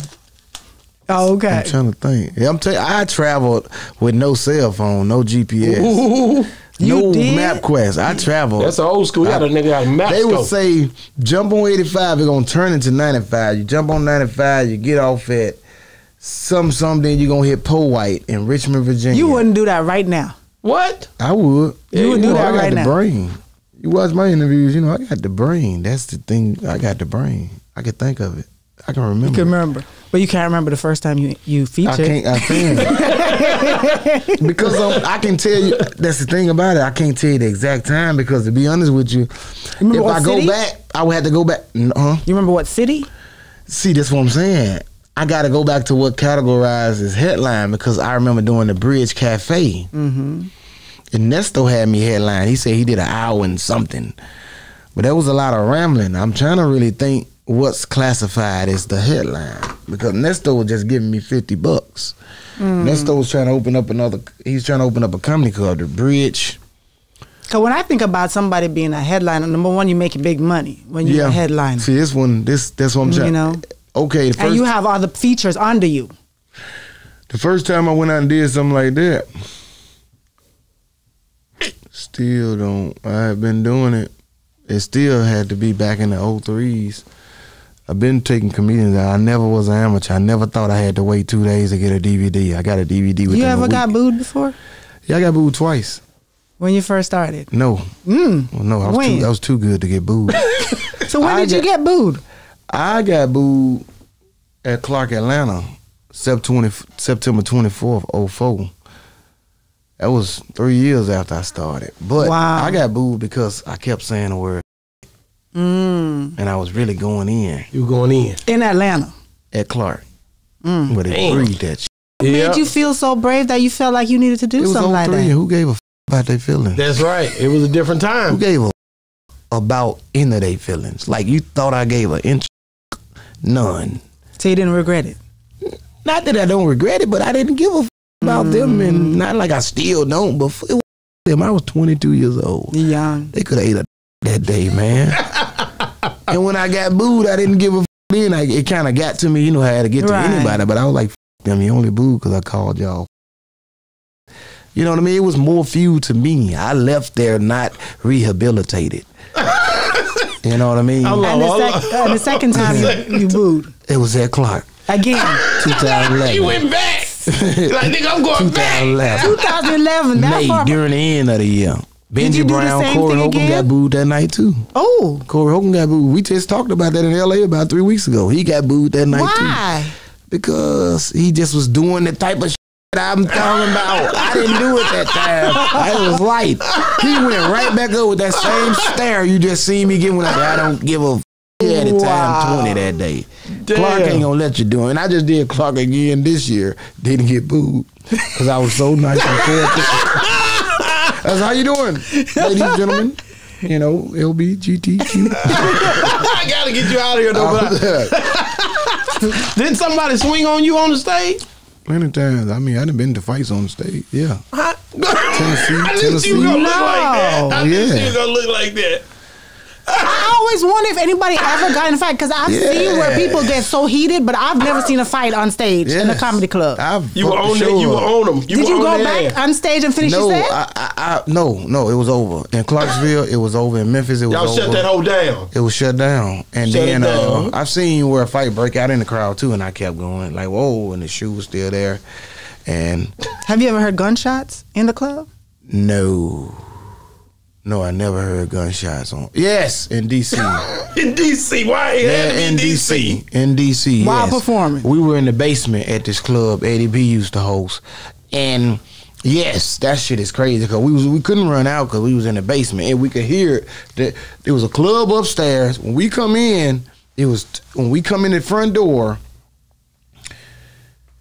Oh, okay. I'm trying to think. Yeah, I'm tell you, I traveled with no cell phone, no G P S, Ooh, no MapQuest. I traveled. That's old school. You had a nigga out of MapQuest. They would say jump on eighty-five. It's gonna turn into ninety-five. You jump on ninety-five. You get off at. Some someday you're gonna hit Powhite in Richmond, Virginia. You wouldn't do that right now. What? I would. You, you would do that right now. I got the brain. You watch my interviews, you know, I got the brain. That's the thing. I got the brain. I can think of it. I can remember. You can remember. It. But you can't remember the first time you, you featured. I can't. I can't. Because um, I can tell you, that's the thing about it. I can't tell you the exact time because to be honest with you, remember if what I city? go back, I would have to go back. Uh-huh. You remember what city? See, that's what I'm saying. I gotta go back to what categorized as headline because I remember doing the Bridge Cafe. Mm-hmm. And Nesto had me headline. He said he did an hour and something. But there was a lot of rambling. I'm trying to really think what's classified as the headline because Nesto was just giving me fifty bucks. Mm. Nesto was trying to open up another, he's trying to open up a company called The Bridge. Because when I think about somebody being a headliner, number one, you make big money when you're yeah. a headliner. See, this one, this, that's what I'm trying to you know? Okay, the first and you have all the features under you. The first time I went out and did something like that, still don't. I have been doing it. It still had to be back in the oh threes. I've been taking comedians out. I never was an amateur. I never thought I had to wait two days to get a D V D. I got a D V D within a week. You ever got booed before? Yeah, I got booed twice. When you first started? No. Mm. Well, no, I was, too, I was too good to get booed. So when I did got, you get booed? I got booed at Clark, Atlanta, September twenty-fourth, oh four. That was three years after I started. But wow. I got booed because I kept saying the word mm. and I was really going in. You were going in? In Atlanta? At Clark. Mm. But it breathed that shit. It made you feel so brave that you felt like you needed to do something like that. Who gave a f about their feelings? That's right. It was a different time. Who gave a f about any of their feelings? Like you thought I gave an inch. None. So you didn't regret it? Not that I don't regret it, but I didn't give a f about mm. them, and not like I still don't. But f them, I was twenty-two years old. Young. They could have ate a that day, man. And when I got booed, I didn't give a f then. I, it kind of got to me, you know, I had to get right. to anybody. But I was like, f them, you only booed because I called y'all. You know what I mean? It was more feud to me. I left there not rehabilitated. You know what I mean? Hello, and, the sec uh, and the second time you, you booed? It was at Clark. Again. two thousand eleven. You went back. Like, nigga, I'm going back. twenty eleven. That's May, during the end of the year. Benji Brown, Corey Holcomb got booed that night too. Oh, Corey Holcomb got booed. We just talked about that in L A about three weeks ago. He got booed that night. Why? Too. Why? Because he just was doing the type of shit I'm talking about. I didn't do it that time. I was light. He went right back up with that same stare you just seen me getting. When I, I don't give a. Yeah, the time wow. twenty that day. Damn. Clark ain't gonna let you do it. And I just did Clark again this year. Didn't get booed because I was so nice and cordial. That's how you doing, ladies and gentlemen. You know, L B G T Q. I gotta get you out of here though. I, didn't somebody swing on you on the stage? Many times. I mean, I done been to fights on the stage. Yeah. I, Tennessee, I didn't Tennessee. see you gonna look no. like that. I didn't yeah. see you gonna look like that. I always wonder if anybody ever got in a fight, because I've yeah. seen where people get so heated, but I've never seen a fight on stage yes. in a comedy club. I've you, were on the, you were on them. You Did were you go back on stage and finish no, your set? I, I, I, no, no, it was over. In Clarksville, it was over. In Memphis, it was over. Y'all shut that whole down. It was shut down. And shut then down. Uh, I've seen where a fight break out in the crowd too, and I kept going like, whoa, and the shoe was still there. And have you ever heard gunshots in the club? No. No, I never heard gunshots on. Yes, in D C In D C Why? Yeah, in D C In D C While yes. performing. We were in the basement at this club Eddie B used to host. And yes, that shit is crazy because we was we couldn't run out because we was in the basement and we could hear it. That there was a club upstairs. When we come in, it was when we come in the front door.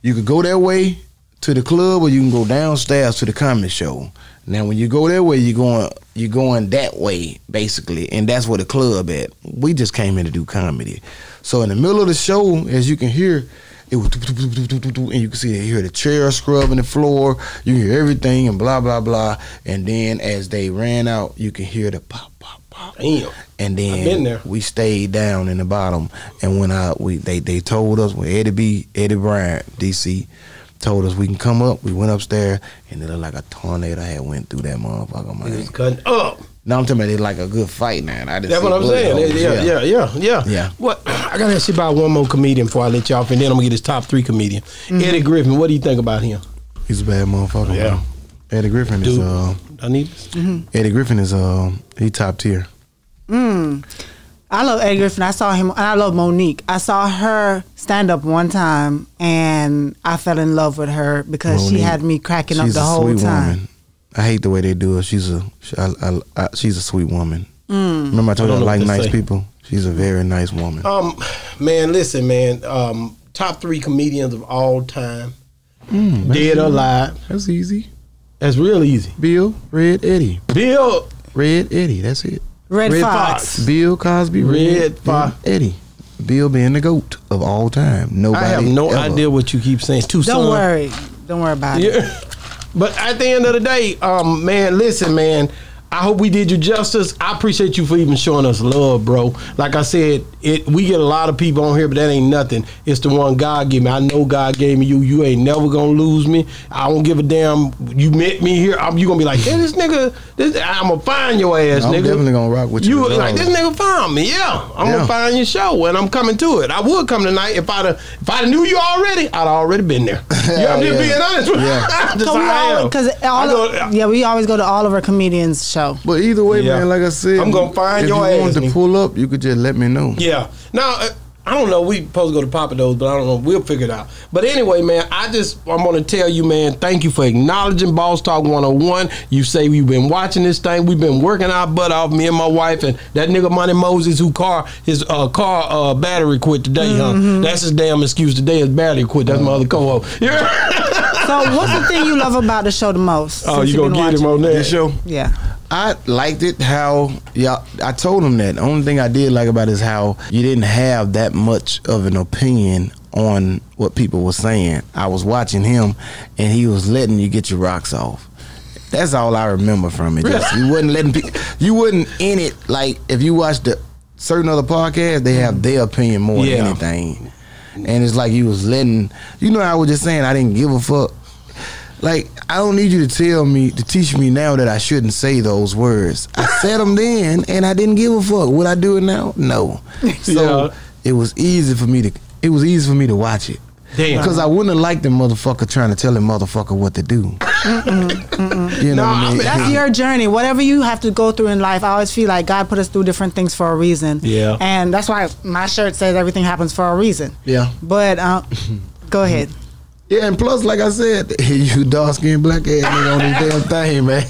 You could go that way to the club, or you can go downstairs to the comedy show. Now, when you go that way, you're going you're going that way, basically, and that's where the club at. We just came in to do comedy. So in the middle of the show, as you can hear, it was do, do, do, do, do, do, and you can see they hear the chair scrubbing the floor. You can hear everything and blah, blah, blah. And then as they ran out, you can hear the pop, pop, pop. Damn. And then I've been there. We stayed down in the bottom. And when I, we they, they told us, when Eddie B, Eddie Bryant, D C, told us we can come up. We went upstairs, and it looked like a tornado had went through that motherfucker. Man. It was cutting up. Now I'm talking about it like a good fight, man. I just That's what I'm saying. Yeah, yeah, yeah, yeah, yeah. yeah. What I gotta ask you about one more comedian before I let you off, and then I'm gonna get his top three comedian. Mm-hmm. Eddie Griffin. What do you think about him? He's a bad motherfucker. Yeah. Man. Eddie Griffin Dude, is. Uh, I need this. Mm-hmm. Eddie Griffin is. Uh, he top tier. Mm. I love Eddie Griffin. I saw him, and I love Monique. I saw her stand up one time, and I fell in love with her because Monique, she had me cracking she's up the a whole sweet time. Woman. I hate the way they do it. She's a she, I, I, I, she's a sweet woman. Mm. Remember I told you I like nice say. people. She's a very nice woman. Um, man, listen, man. Um, top three comedians of all time, mm, dead or alive. That's easy. That's real easy. Bill, Red Eddie. Bill, Red Eddie. That's it. Red, Red Fox. Fox, Bill Cosby, Red, Red Fox, Eddie, Bill being the goat of all time. Nobody. I have no ever. idea what you keep saying. It's too soon. Don't worry, don't worry about yeah. it. But at the end of the day, um, man, listen, man. I hope we did you justice. I appreciate you for even showing us love, bro. Like I said, it we get a lot of people on here, but that ain't nothing. It's the one God gave me. I know God gave me you. You ain't never gonna lose me. I don't give a damn. You met me here. I'm, you gonna be like, hey, this nigga, this, I'm gonna find your ass, I'm nigga. I'm definitely gonna rock with you. You like, this nigga found me. Yeah, I'm yeah. gonna find your show, and I'm coming to it. I would come tonight if I'd have, if I knew you already. I'd already been there. You know, I'm yeah. just being honest with yeah. you. So yeah, we always go to all of our comedians' shows. But either way, yeah. man, like I said, I'm gonna find if your you ass. Want to me. pull up, you could just let me know. Yeah. Now uh, I don't know. We supposed to go to Papa Do's, but I don't know. We'll figure it out. But anyway, man, I just I'm gonna tell you, man. Thank you for acknowledging Boss Talk one oh one. You say we've been watching this thing. We've been working our butt off, me and my wife, and that nigga Money Moses who car his uh, car uh, battery quit today. Mm-hmm. Huh? That's his damn excuse today. His battery quit. That's my other co-host. Yeah. So what's the thing you love about the show the most? Oh, you gonna get him on that show? Yeah. I liked it how y'all. I told him that the only thing I did like about it is how you didn't have that much of an opinion on what people were saying. I was watching him, and he was letting you get your rocks off. That's all I remember from it. Just, you wasn't letting people. You wasn't in it like if you watched the certain other podcasts, they have their opinion more yeah. than anything, and it's like you was letting. You know, I was just saying I didn't give a fuck. Like, I don't need you to tell me, to teach me now that I shouldn't say those words. I said them then, and I didn't give a fuck. Would I do it now? No. So yeah. it was easy for me to, it was easy for me to watch it. Damn. Because I wouldn't have liked the motherfucker trying to tell the motherfucker what to do. Mm-mm, mm-mm. You know no, what I mean? That's your journey. Whatever you have to go through in life, I always feel like God put us through different things for a reason. Yeah. And that's why my shirt says everything happens for a reason. Yeah. But uh, go ahead. Yeah, and plus, like I said, you dark skinned black ass nigga on this damn thing, man.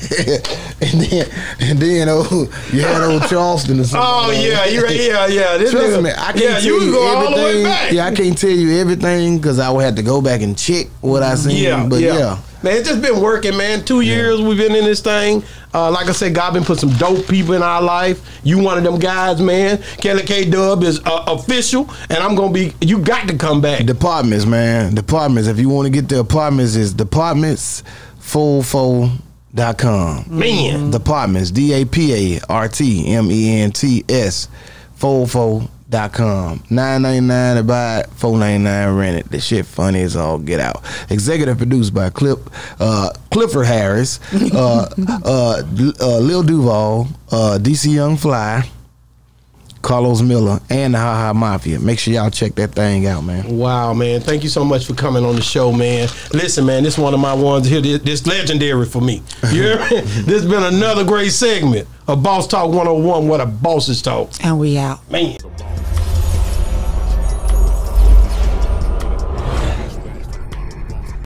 and then, and then, oh, you had old Charleston or something. Oh man. yeah, you right, yeah, yeah. This Trust nigga, me, I can't yeah, tell you, you go everything. All the way back. Yeah, I can't tell you everything because I would have to go back and check what I seen. Yeah, but yeah. yeah. Man, it's just been working, man. Two years yeah. we've been in this thing. Uh, like I said, God been put some dope people in our life. You one of them guys, man. Kelly K-Dub is uh, official, and I'm gonna be. You got to come back. The Apartments, man. The Apartments. If you want to get the Apartments, is the Apartments full four dot com. Man, the Apartments. D A P A R T M E N T S full four dot com. nine ninety-nine to buy it, four ninety-nine rent it. The shit funny as all get out. Executive produced by Clip, uh, Clifford Harris, uh, uh, uh, Lil Duval, uh, D C Young Fly, Carlos Miller, and the Ha Ha Mafia. Make sure y'all check that thing out, man. Wow, man. Thank you so much for coming on the show, man. Listen, man, this is one of my ones here. This legendary for me. You hear me? This has been another great segment of Boss Talk one oh one, where the bosses talk. And we out. Man.